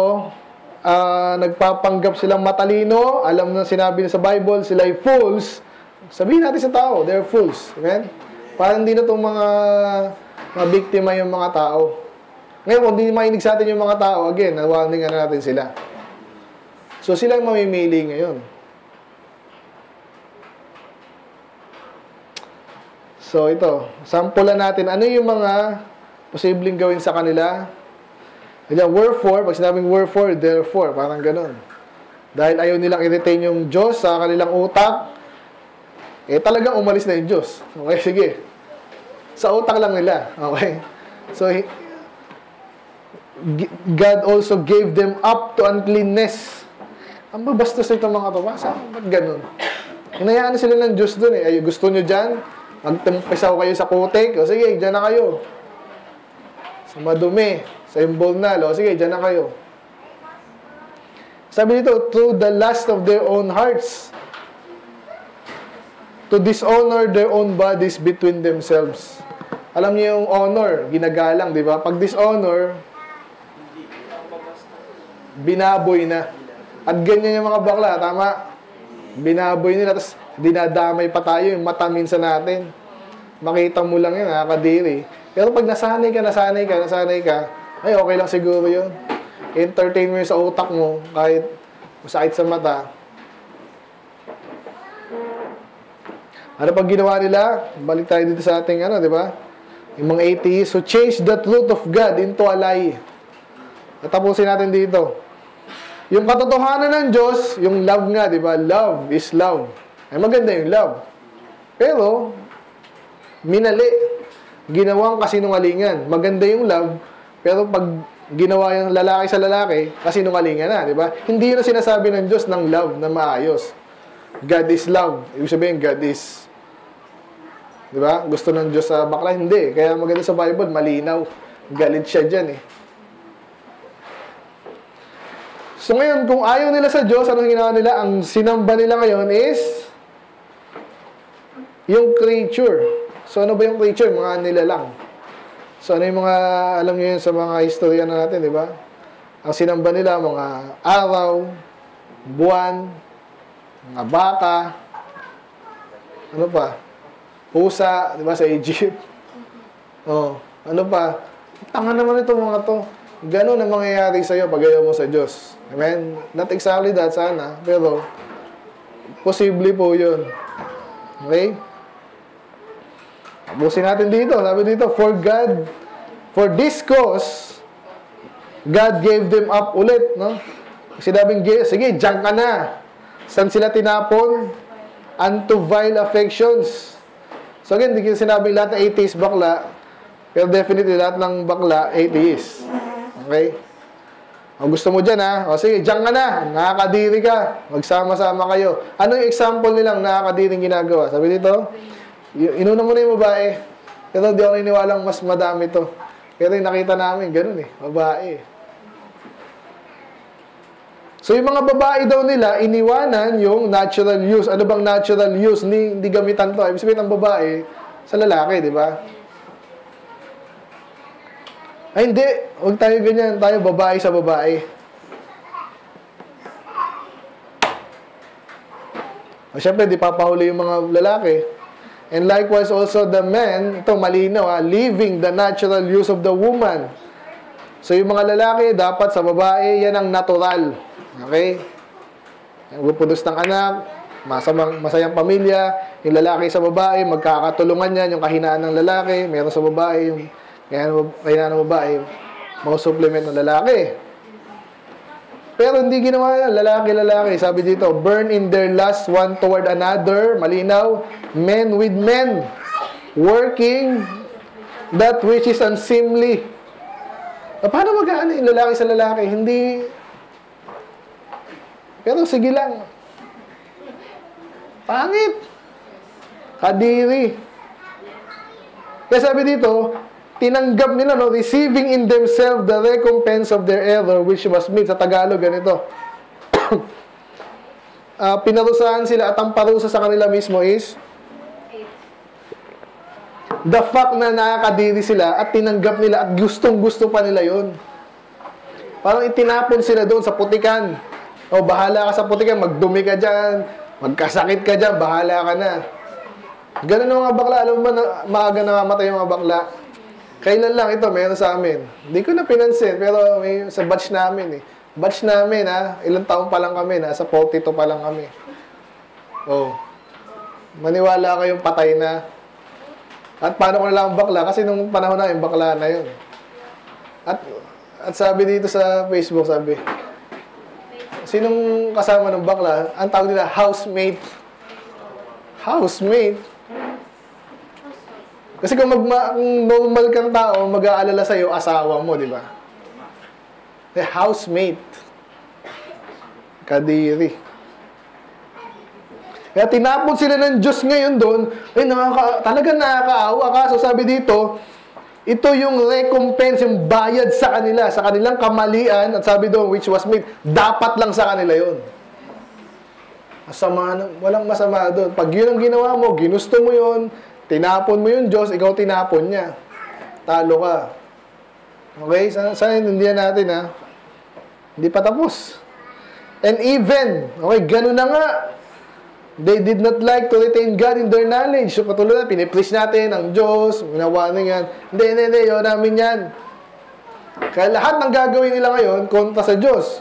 nagpapanggap silang matalino, alam na sinabi na sa Bible, sila ay fools. Sabihin natin sa tao, they're fools. Amen? Parang hindi na itong mga biktima yung mga tao. Ngayon, kung hindi makinig sa atin yung mga tao, again, nawarningan na natin sila. So, sila yung mamimili ngayon. So, ito. Sampulan natin. Ano yung mga posibleng gawin sa kanila? Wherefore, pag sinabing wherefore, therefore, parang ganun. Dahil ayaw nilang i-retain yung Diyos sa kanilang utak, eh, talagang umalis na yung Diyos. Okay, sige. Sa utak lang nila. Okay? So, God also gave them up to uncleanness. Ang babastos nito mga kababasa. Ba't ganun? Hinayaan na sila ng Diyos dun eh. Ay, gusto nyo dyan? Magtampisaw kayo sa kutik. O sige, dyan na kayo. Sa madumi, sa imbolnal. O sige, dyan na kayo. Sabi dito, through the lust of their own hearts, to dishonor their own bodies between themselves. Alam niyo yung honor, ginagalang, di ba? Pag dishonor, binaboy na. At ganyan yung mga bakla, tama? Binaboy nila, tapos dinadamay pa tayo, yung mata minsan natin. Makita mo lang yun, nakakadiri. Pero pag nasanay ka, ay okay lang siguro yun. Entertain mo yun sa utak mo, kahit masakit sa mata. Ano pag ginawa nila? Balik tayo dito sa ating ano, di ba? Yung mga atheists. So, change the truth of God into a lie. Tapusin natin dito. Yung katotohanan ng Diyos, yung love nga, di ba? Love is love. Ay, maganda yung love. Pero, minali. Ginawang kasinungalingan. Maganda yung love, pero pag ginawa yung lalaki sa lalaki, kasinungalingan na, di ba? Hindi yun sinasabi ng Diyos ng love na maayos. God is love. Ibig sabihin, God is. Di ba? Gusto ng Diyos sa bakla? Hindi. Kaya maganda sa Bible, malinaw. Galit siya dyan eh. So ngayon, kung ayaw nila sa Diyos, anong ginawa nila? Ang sinamba nila ngayon is yung creature. So ano ba yung creature? Mga nilalang. So ano yung mga, alam nyo yun sa mga historia na natin, di ba? Ang sinamba nila, mga araw, buwan, mga baka, ano pa? Pusa, di ba, sa Egypt? Oh, ano pa? Tanga naman itong mga to. Ganun ang mangyayari sa'yo pag ayaw mo sa Diyos. Amen? Not exactly that, sana. Pero, posible po yun. Okay? Tapusin natin dito. Sabi dito, for God, for this cause, God gave them up ulit, no? Sinabing, sige, dyan ka na. Saan sila tinapon? Unto vile affections. So again, hindi sinabing lahat ng atheist bakla, pero definitely lahat ng bakla, atheist. Okay? Ang gusto mo dyan ha, o sige, dyan ka na, nakakadiri ka, magsama-sama kayo. Ano yung example nilang nakakadiring ginagawa? Sabi dito, inuna mo na yung babae, pero di ako niniwalang mas madami to. Pero yung nakita namin, ganun eh, babae. So, yung mga babae daw nila, iniwanan yung natural use. Ano bang natural use? Hindi gamitan to. Ibig sabihin ng babae sa lalaki, di ba? Ay, hindi. Huwag tayo ganyan. Tayo babae sa babae. O, syempre, di papahuli yung mga lalaki. And likewise also the men, ito malinaw, leaving the natural use of the woman. So, yung mga lalaki, dapat sa babae, yan ang natural. Okay? Pupunos ng anak, masayang pamilya, yung lalaki sa babae, magkakatulungan yan, yung kahinaan ng lalaki, meron sa babae, yung kahinaan ng babae, mausupplement ng lalaki. Pero hindi ginawa yan, lalaki-lalaki. Sabi dito, burn in their lust one toward another, malinaw, men with men, working that which is unseemly. Paano mag-ano yung lalaki sa lalaki? Hindi... Pero sige lang. Pangit. Kadiri. Kaya sabi dito, tinanggap nila, no? Receiving in themselves the recompense of their error which was made. Sa Tagalog, ganito. Pinarusahan sila at ang parusa sa kanila mismo is the fact na nakakadiri sila at tinanggap nila at gustong-gusto pa nila yun. Parang itinapon sila doon sa putikan. O, bahala ka sa putikan, magdumi ka dyan, magkasakit ka dyan, bahala ka na. Ganun ang mga bakla. Alam mo ba, maaga namamatay yung mga bakla? Kailan lang ito, meron sa amin. Hindi ko na pinansin, pero may, sa batch namin eh. Batch namin ha, ilang taon pa lang kami, nasa 42 pa lang kami. O, maniwala kayong patay na. At paano ko nalang bakla? Kasi nung panahon na, yung bakla na yun. At sabi dito sa Facebook, sabi, sinong kasama ng bakla? Ang tawag nila, housemate. Housemate? Kasi kung normal kang tao, mag-aalala sa'yo, asawa mo, di ba? The housemate. Kadiri. Kaya tinapon sila ng Diyos ngayon doon. Ay, talagang nakakaawa. Kaso sabi dito, ito yung recompense, yung bayad sa kanila, sa kanilang kamalian. At sabi doon, which was made, dapat lang sa kanila yun. Masama, walang masama doon. Pag yun ang ginawa mo, ginusto mo yun, tinapon mo yung Diyos, ikaw tinapon niya. Talo ka. Okay? Sana intindihan natin, ha? Hindi pa tapos. And even, okay, ganun na nga, they did not like to retain God in their knowledge. So, katulad na, pinipreach natin ang Diyos, ginawa na yan. Hindi, yun namin yan. Kaya lahat ng gagawin nila ngayon, kontra sa Diyos.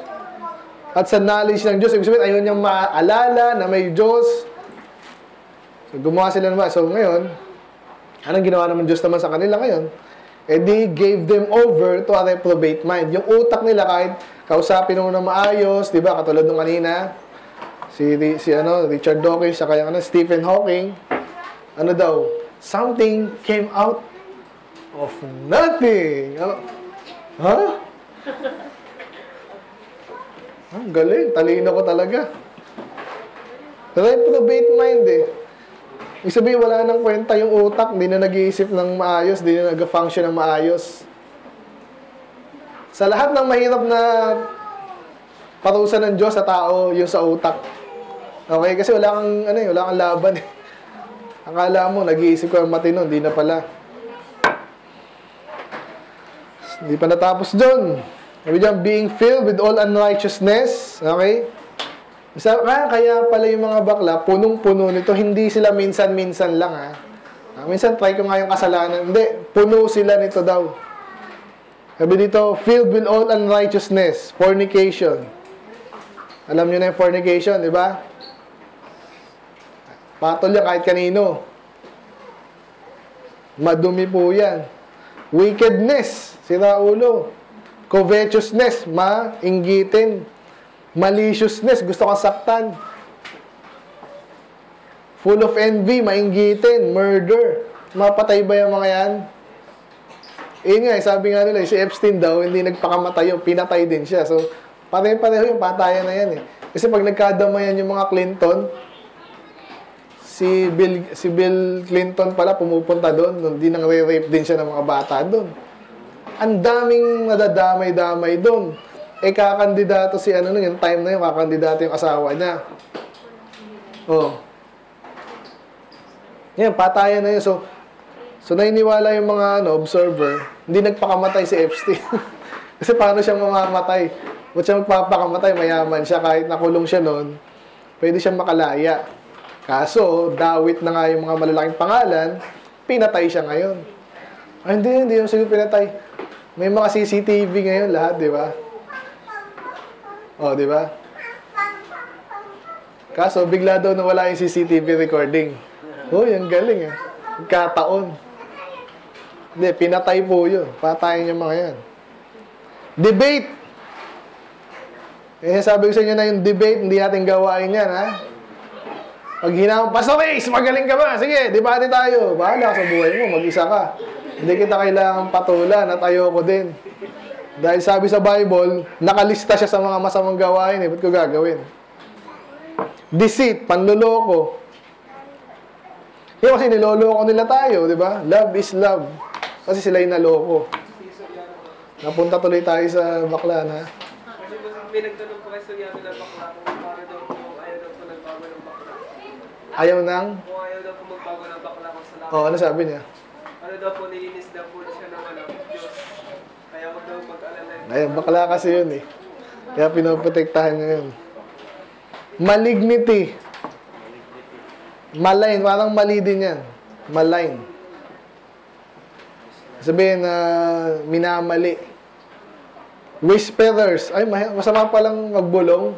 At sa knowledge ng Diyos, ibig sabihin, ayun niyang maalala na may Diyos. So, gumawa sila naman. So, ngayon, anong ginawa naman Diyos naman sa kanila ngayon? Eh, they gave them over to a reprobate mind. Yung utak nila, kahit kausapin mo na maayos, di ba? Katulad nung kanina, si Richard Dawkins, saka yung Stephen Hawking, ano daw? Something came out of nothing. Ano? Huh? Ang galing, talino ko talaga. Reprobate mind eh. Ibig sabihin, wala nang kwenta yung utak, hindi na nag-iisip ng maayos, hindi na nag-function ng maayos. Sa lahat ng mahirap na parusa ng Diyos sa tao, yung sa utak. Okay, kasi wala kang laban eh. Akala mo, nag-iisip ko ang matino, hindi na pala. Hindi pa natapos dyan. Sabi dyan, being filled with all unrighteousness. Okay? Kaya pala yung mga bakla, punong-puno nito. Hindi sila minsan-minsan lang, ha? Minsan, try ko nga yung kasalanan. Hindi, puno sila nito daw. Sabi dito, filled with all unrighteousness. Fornication. Alam nyo na yung fornication, di ba? Patol yan kahit kanino. Madumi po yan. Wickedness. Siraulo. Covetousness, mainggitin. Maliciousness, gusto kang saktan. Full of envy, mainggitin. Murder, mapatay ba yung mga yan? Iyon nga, sabi nga nila, si Epstein daw, hindi nagpakamatay yung, pinatay din siya. So, pare-pareho yung patayan na yan eh. Kasi pag nagkadamayan yung mga Clinton, si Bill Clinton pala pumupunta doon, hindi nang re-rape din siya ng mga bata doon. Ang daming nadadamay-damay doon. Eh, kakandidato si yung time na yun, kakandidato yung asawa niya. Oh. Yan, patayan na yun. So naniniwala yung mga observer, hindi nagpakamatay si Epstein. Kasi paano siya mamamatay? Ba't siya magpapakamatay? Mayaman siya, kahit nakulong siya noon, pwede siyang makalaya. Kaso, dawit na nga yung mga malalaking pangalan, pinatay siya ngayon. Ay, hindi yung siguro pinatay. May mga CCTV ngayon lahat, di ba? O, di ba? Kaso, bigla daw nawala yung CCTV recording. Uy, ang galing eh. Kataon. Hindi, pinatay po yun. Patayin yung mga yan. Debate. Eh, sabi ko sa inyo na yung debate, hindi natin gawain yan, ha? Pag hinahang, pasawis, magaling ka ba? Sige, debate tayo. Bahala sa buhay mo, mag-isa ka. Hindi kita kailangang patulan at ayoko din. Dahil sabi sa Bible, nakalista siya sa mga masamang gawain eh. Ba't ko gagawin? Deceit, panluloko. Yung kasi niloloko nila tayo, di ba? Love is love. Kasi sila yung naloko. Napunta tuloy tayo sa bakla na. Pinagtanong ko kayo sa yamin ng bakla kung para daw po ayaw daw po nagbago ng bakla. Ayaw nang? Kung ayaw daw po magbago ng bakla kung sa lahat. Oo, ano sabi niya? Ano daw po, nilinis daw po siya ng alam Diyos. Kaya wag daw mag-alala. Ay, bakla kasi yun eh. Kaya pinoprotektahan niya yun. Malignity. Malign. Parang mali din yan. Malign. Sabihin na minamali. Whisperers. Ay, masama palang magbulong.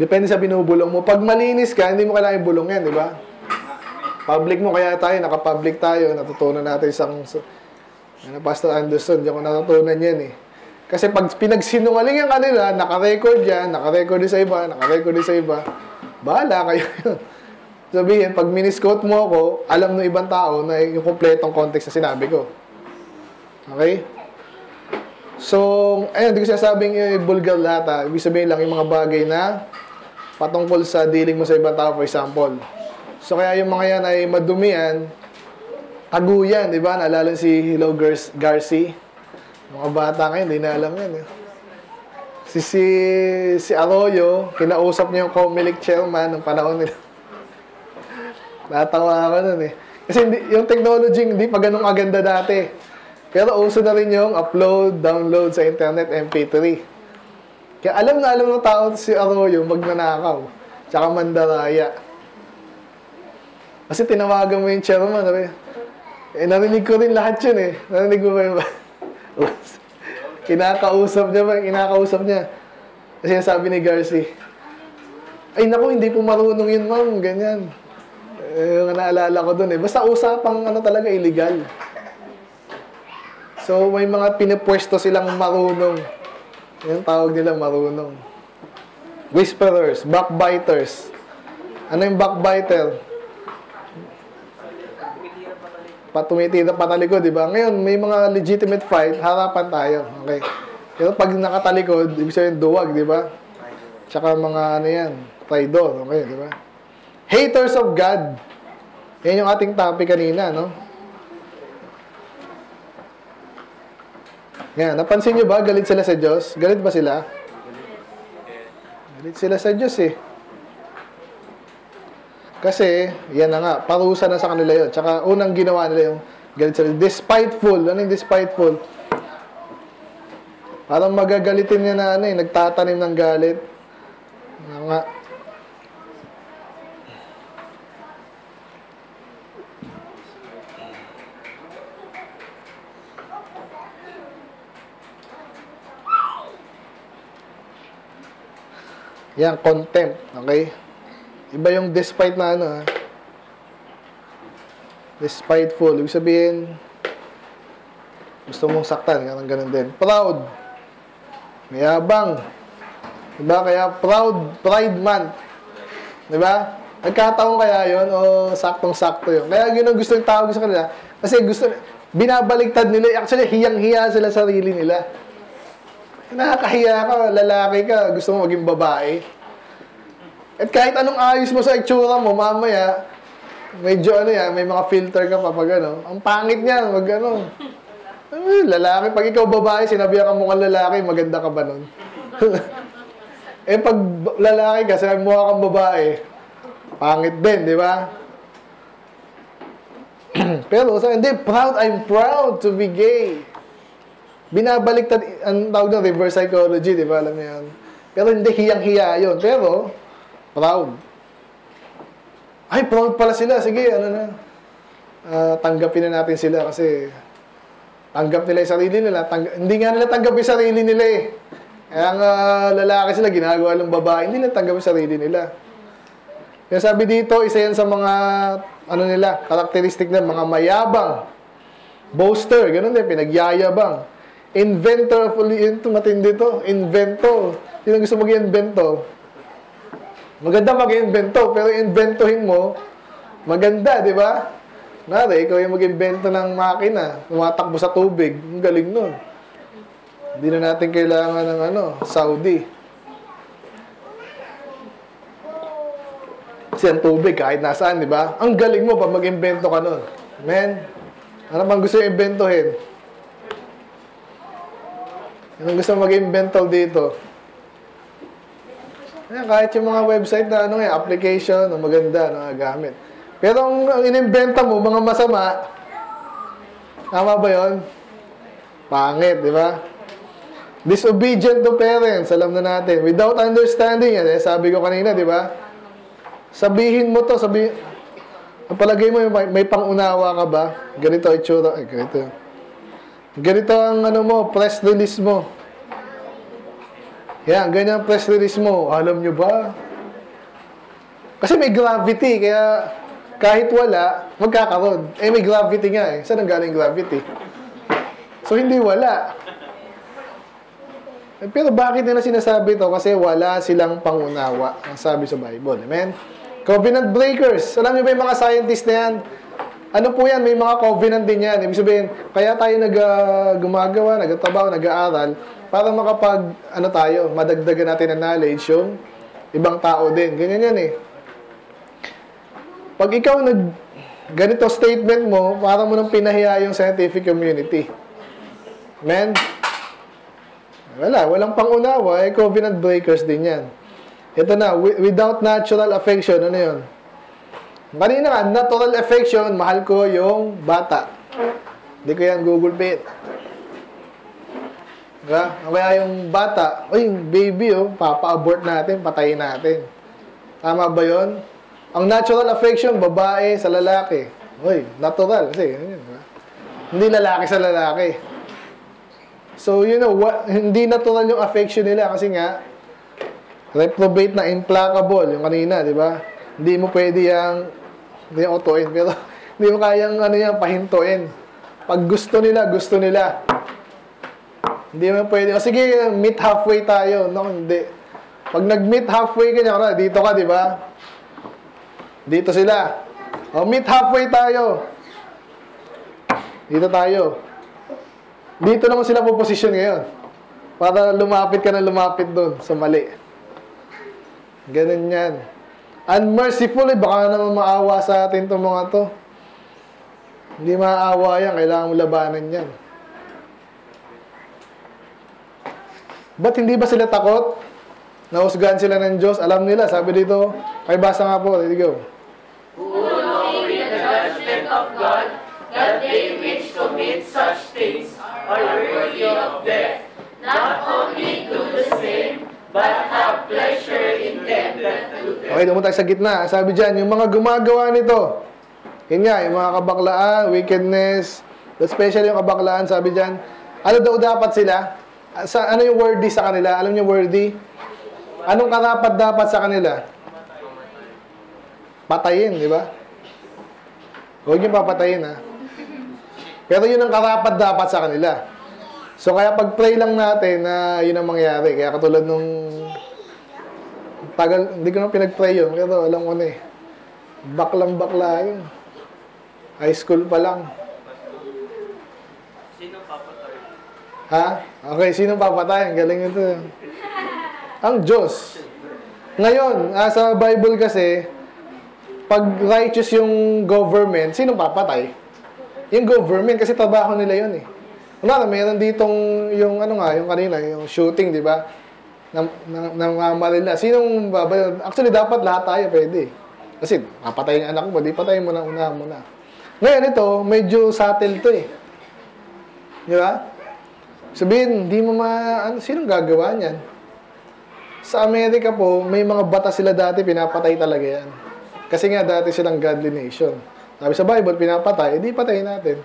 Depende sa binubulong mo. Pag malinis ka, hindi mo kailangan ibulong yan, di ba? Public mo, kaya tayo, nakapublic tayo, natutunan natin isang, Pastor Anderson, diyan ko natutunan yan eh. Kasi pag pinagsinungaling ang kanila, nakarecord yan, nakarecord din sa iba, bahala kayo yun. Sabihin, pag miniscote mo ako, alam ng ibang tao na yung kompletong context na sinabi ko. Okay? So, ayun, hindi ko sinasabing vulgar lahat ha. Ibig sabihin lang yung mga bagay na patungkol sa dealing mo sa ibang tao, for example. So, kaya yung mga yan ay madumihan, aguyan, di ba? Naalala si Hello Garci. Mga bata ngayon, hindi na alam yan. Eh. Si Arroyo, kinausap niya yung Comelec chairman ng panahon nila. Natawa ako nun eh. Kasi yung technology, hindi pa ganun aganda dati. Pero uso na rin yung upload, download sa internet, MP3. Kaya alam ng tao si Arroyo, magnanakaw. Tsaka mandaraya. Kasi tinawagan mo yung chairman. Eh, narinig ko rin lahat yun eh. Narinig mo ba yun ba? Kinakausap niya. Kasi yung sabi ni Garci, ay naku, hindi po marunong yun, ma'am. Ganyan. Yung naalala ko dun eh. Basta usapang ano talaga, illegal. So, may mga pinipwesto silang marunong. Yung tawag nila marunong. Whisperers, backbiters. Ano yung backbiter? Tumitira patalikod, di ba? Ngayon, may mga legitimate fight, harapan tayo. Okay. Pero pag nakatalikod, ibig sabihin duwag, di ba? Tsaka mga ano yan, traidor, okay, di ba? Haters of God. Yan yung ating topic kanina, no? Yan, napansin nyo ba, galit sila sa Diyos? Galit ba sila? Galit sila sa Diyos, eh. Kasi, yan na nga, parusa na sa kanila yun. Tsaka, unang ginawa nila yung galit sila. Despiteful. Ano yung despiteful? Parang magagalitin niya na ano eh, nagtatanim ng galit. Ano nga. Yan, contempt. Okay? Iba yung despite na ano ha. Despiteful. Ibig sabihin, gusto mong saktan. Ganun din. Proud. Mayabang. Diba? Kaya proud. Pride month. Diba? Nagkataon kaya yun o saktong-sakto yun. Kaya yun ang gusto yung tawag sa kanila. Kasi gusto, binabaligtad nila. Actually, hiyang-hiya sila sarili nila. Nakakahiya ka. Lalaki ka. Gusto mo maging babae. At kahit anong ayos mo sa itsura mo, mamaya, medyo ano yan, may mga filter ka pa pag ano. Ang pangit niya, wag ano. Lalaki, pag ikaw babae, sinabi ka mukhang lalaki, maganda ka ba nun? Eh pag lalaki ka, sinabi mukha kang babae, pangit din, di ba? Pero sa hindi, proud, I'm proud to be gay. Binabaliktad, ang tawag ng reverse psychology, di ba? Alam niyo yan. Pero hindi, hiyang-hiya yun. Pero, proud. Ay, proud pala sila. Sige, ano na. Tanggapin na natin sila kasi tanggap nila yung sarili nila. Hindi nga nila tanggap yung sarili nila eh. Kaya ang lalaki sila, ginagawa ng babae, hindi nila tanggap yung sarili nila. Yung sabi dito, isa yan sa mga, ano nila, karakteristik na mga mayabang. Boaster, ganun din, pinagyayabang. Inventor, yun tumatindi to. Inventor. Yun ang gusto mag-invento. Maganda mag-invento, pero inventohin mo, maganda, di ba? Nari, ikaw yung mag-invento ng makina, tumatakbo sa tubig, ang galing nun. Hindi na natin kailangan ng ano, Saudi. Kasi ang tubig, kahit nasaan, di ba? Ang galing mo pa mag-invento ka nun. Amen? Ano bang gusto yung inventohin? Anong gusto mag-invento dito? Ayan, kahit yung mga website na ano, application, maganda, nagagamit. Pero ang inimbenta mo, mga masama, tama ba yun? Pangit, di ba? Disobedient to parents, alam na natin. Without understanding, eh, sabi ko kanina, di ba? Sabihin mo to, ang palagay mo, may pangunawa ka ba? Ganito, itsura, ganito. Ganito ang ano mo, press release mo. Yan, ganyan ang press release mo. Alam nyo ba? Kasi may gravity, kaya kahit wala, magkakaroon. Eh, may gravity nga eh. Saan ang galing gravity? So, hindi wala. Eh, pero bakit nila sinasabi ito? Kasi wala silang pangunawa, ang sabi sa Bible. Amen? Covenant breakers. Alam nyo ba yung mga scientists na yan? Ano po yan, may mga covenant din yan. Ibig sabihin, kaya tayo gumagawa, nagtatrabaho, nag-aaral, para makapag, ano tayo, madagdagan natin ang knowledge yung ibang tao din. Ganyan yan eh. Pag ikaw ganito statement mo, para mo nang pinahiya yung scientific community. Amen? Walang pangunawa, eh, covenant breakers din yan. Ito na, without natural affection, ano yun? Kanina nga, natural affection, mahal ko yung bata. Hindi ko yan Google Pay. Kaya yung bata, ay, baby, oh, papa-abort natin, patayin natin. Tama ba yun? Ang natural affection, babae sa lalaki. Uy, natural. Kasi, hindi lalaki sa lalaki. So, you know, hindi natural yung affection nila kasi nga, reprobate na implacable, yung kanina, di ba? Hindi mo pwede yung hindi yung otoin, pero hindi mo kayang pahintuin. Pag gusto nila, gusto nila. Hindi mo pwede, o sige, meet halfway tayo. No, hindi. Pag nag-meet halfway ka niya, dito ka, di ba? Dito sila. O, meet halfway tayo. Dito tayo. Dito naman sila po-position ngayon. Para lumapit ka na lumapit doon sa mali. Ganun yan. Unmerciful, baka naman maawa sa atin itong mga to. Hindi maawa yan, kailangan mo labanan yan. Ba't hindi ba sila takot? Nahusgahan sila ng Diyos, alam nila, sabi dito, kay basa nga po, let's go. Who will know in the judgment of God that they which commit such things are worthy of death, not only do the same, but have pleasure in them that do them. Okay, dumunta sa gitna. Sabi dyan, yung mga gumagawa nito, yun nga, yung mga kabaklaan, wickedness, especially yung kabaklaan, sabi dyan, ano daw dapat sila? Ano yung worthy sa kanila? Alam niyo worthy? Anong karapat dapat sa kanila? Patayin, di ba? Huwag yung papatayin, ha? Pero yun ang karapat dapat sa kanila. So, kaya pag-pray lang natin na yun ang mangyari. Kaya katulad nung tagal, hindi ko na pinag-pray yun. Pero alam ko na eh. Baklang-bakla yun. High school pa lang. Sino papatay? Ha? Okay, sino papatay? Ang galing ito. Ang Diyos. Ngayon, sa Bible kasi, pag righteous yung government, sino papatay? Yung government, kasi trabaho nila yun eh. Wala, mayroon ditong yung ano nga, yung kanina, yung shooting, di ba? Namamarila. Sinong babayan? Actually, dapat lahat tayo pwede. Kasi, napatay yung anak mo, di patay mo na una. Ngayon, ito, medyo subtle to eh. Di ba? Sabihin, di mo sinong gagawa niyan? Sa Amerika po, may mga batas sila dati, pinapatay talaga yan. Kasi nga, dati silang godly nation. Sabi sa Bible, pinapatay, di patay natin.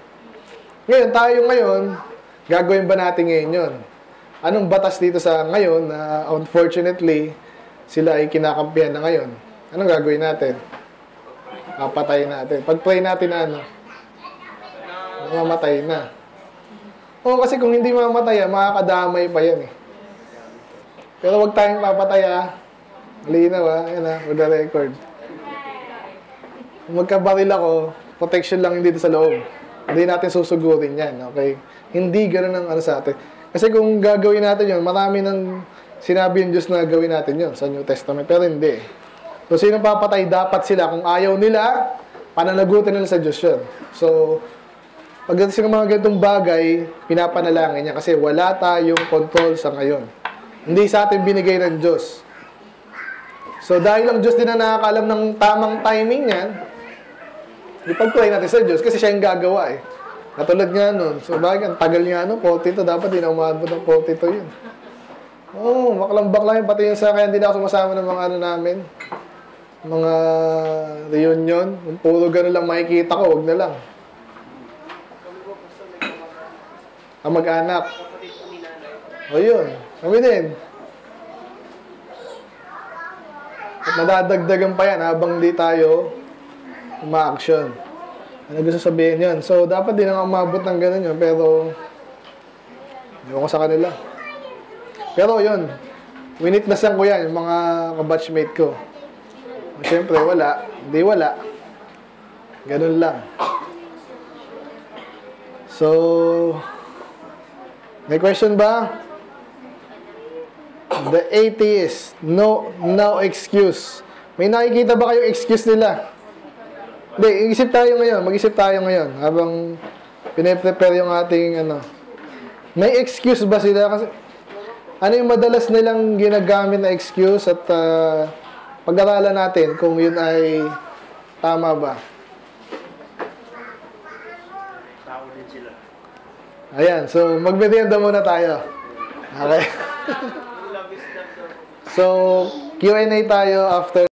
Ngayon, tayo ngayon, gagawin ba natin ngayon yun? Anong batas dito sa ngayon na unfortunately, sila ay kinakampihan na ngayon? Anong gagawin natin? Papatayin natin. Pag-pray natin na ano? Mamatay na. Oo, kasi kung hindi mamatay, makakadamay pa yan eh. Pero huwag tayong papatay ah. Malinaw ah. Yan ah, for the record. Magkabaril ako, protection lang yun dito sa loob. Hindi natin susugurin yan, okay? Hindi ganun ang sa atin. Kasi kung gagawin natin yun, marami nang sinabi yung Diyos na gawin natin yun sa New Testament, pero hindi. So, sino papatay? Dapat sila. Kung ayaw nila, pananagutan nila sa Diyos yun. So, pagdating sa mga ganitong bagay, pinapanalangin niya kasi wala tayong control sa ngayon. Hindi sa atin binigay ng Diyos. So, dahil ang Diyos din na nakakaalam ng tamang timing niyan, ipag-pray natin sa Diyos kasi siya yung gagawa eh. Katulad nga nun. So, bagay, ang tagal nga nun, 42. Dapat hindi na umaabot ng 42 yun. Oo, baklang-baklang yun. Pati yun sa kaya hindi na ako sumasama ng mga namin. Mga reunion. Kung puro gano'n lang makikita ko, wag na lang. Ang mag-anak. O yun. Kami din. At nadadagdagan pa yan habang di tayo ma-action. Ano gusto sabihin yun? So, dapat din ang umabot ng ganun yun, pero hindi ko sa kanila. Pero yun, winitnessan ko yan, yung mga kabatchmate ko. Siyempre, wala. Hindi wala. Ganun lang. So, may question ba? The atheist, no excuse. May nakikita ba kayong excuse nila? Hindi, isip tayo ngayon. Mag-isip tayo ngayon habang pine-prepare yung ating ano. May excuse ba sila? Kasi ano yung madalas nilang ginagamit na excuse at pag-aralan natin kung yun ay tama ba. Tao din sila. Ayan, so magmerienda muna tayo. Okay. So, Q&A tayo after